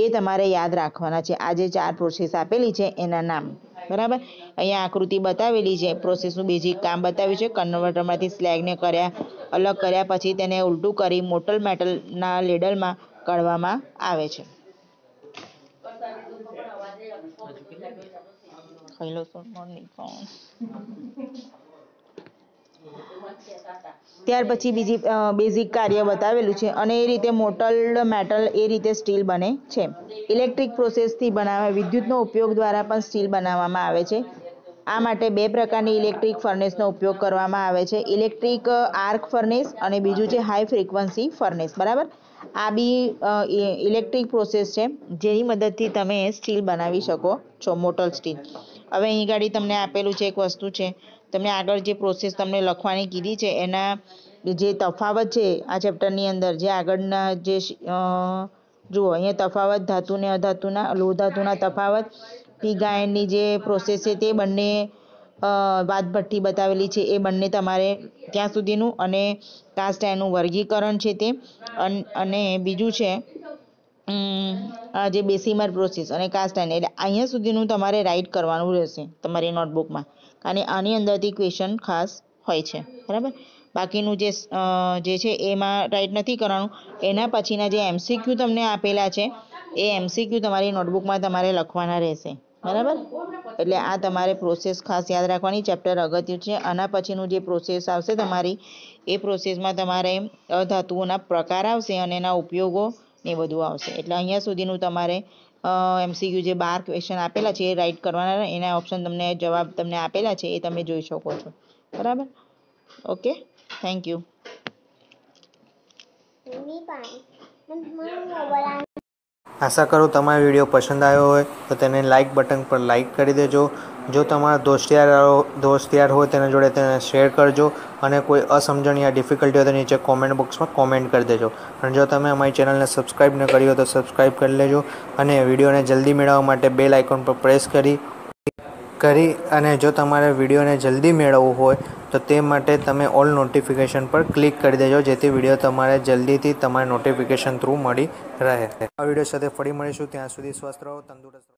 એ તમારે યાદ રાખવાના છે। આ જે 4 પ્રોસેસ આપેલી છે એના નામ। બરાબર અહીંયા આકૃતિ બતાવેલી છે। પ્રોસેસનું બેઝિક કામ બતાવ્યું છે। કન્વર્ટરમાંથી સ્લેગને અલગ કર્યા પછી તેને ઉલટું કરી મોટલ મેટલના લેડલમાં કાઢવામાં આવે છે। ત્યાર પછી બીજી બેઝિક કાર્ય બતાવેલું છે અને એ રીતે મોટલ્ડ મેટલ એ રીતે સ્ટીલ બને છે. ઇલેક્ટ્રિક પ્રોસેસથી બનાવે વિદ્યુતનો ઉપયોગ દ્વારા પણ સ્ટીલ બનાવવામાં આવે છે. આ માટે બે પ્રકારની ઇલેક્ટ્રિક ફર્નેસનો ઉપયોગ કરવામાં આવે છે. ઇલેક્ટ્રિક આર્ક ફર્નેસ અને બીજું છે હાઈ ફ્રિકવન્સી ફર્નેસ. બરાબર, આ બી ઇલેક્ટ્રિક પ્રોસેસ છે જેની મદદથી તમે સ્ટીલ બનાવી શકો છો, મોટલ સ્ટીલ. હવે અહીં ગાડી તમને આપેલું છે એક વસ્તુ છે, તમને આગળ જે પ્રોસેસ તમને લખવાની કીધી છે એના જે તફાવત છે આ ચેપ્ટરની અંદર જે આગળના જે જુઓ અહીંયા તફાવત ધાતુને અધાતુના લોધાતુના તફાવત પીગાયનની જે પ્રોસેસ છે તે બંને વાતભઠ્ઠી બતાવેલી છે એ બંને તમારે ત્યાં સુધીનું અને કાસ્ટ આયર્નનું વર્ગીકરણ છે તે અને બીજું છે આ જે બેસીમાર પ્રોસેસ અને કાસ્ટ આયર્ન એટલે અહીંયા સુધીનું તમારે રાઇટ કરવાનું રહેશે તમારી નોટબુકમાં, અને આની અંદરથી ક્વેશ્ચન ખાસ હોય છે. બરાબર, બાકીનું જે છે એમાં રાઇટ નથી કરવાનું. એના પછીના જે એમસીક્યુ તમને આપેલા છે એ એમસીક્યુ તમારી નોટબુકમાં તમારે લખવાના રહેશે. બરાબર, એટલે આ તમારે પ્રોસેસ ખાસ યાદ રાખવાની, ચેપ્ટર અગત્યનું છે. આના પછીનું જે પ્રોસેસ આવશે તમારી એ પ્રોસેસમાં તમારે અધાતુઓના પ્રકાર આવશે અને એના ઉપયોગો ને બધું આવશે. એટલે અહીંયા સુધીનું તમારે એમસીક્યુ જે 12 ક્વેશ્ચન આપેલા છે એ રાઇટ કરવાના, એના ઓપ્શન તમને જવાબ તમને આપેલા છે એ તમે જોઈ શકો છો. બરાબર, ઓકે, થેન્ક યુ. આશા કરું તમારો વિડીયો પસંદ આવ્યો હોય તો તેને લાઇક બટન પર લાઇક કરી દેજો. જો તમારા દોસ્ત યાર હોય તેના જોડે તેને શેર કરજો, અને કોઈ અસમજણ યા ડિફિકલ્ટી હોય તો નીચે કોમેન્ટ બોક્સમાં કોમેન્ટ કરી દેજો. અને જો તમે અમારી ચેનલને સબસ્ક્રાઈબ ન કરી હોય તો સબસ્ક્રાઈબ કરી લેજો, અને વિડીયોને જલ્દી મેળવવા માટે બેલ આઇકોન પર પ્રેસ કરી અને જો તમારે વિડીયોને જલ્દી મેળવવું હોય તો તે માટે તમે ઓલ નોટિફિકેશન પર ક્લિક કરી દેજો, જેથી વિડીયો તમારે જલ્દીથી તમારા નોટિફિકેશન થ્રુ મળી રહે. આ વિડીયો સાથે ફરી મળીશું, ત્યાં સુધી સ્વસ્થ રહો, તંદુરસ્ત રહો.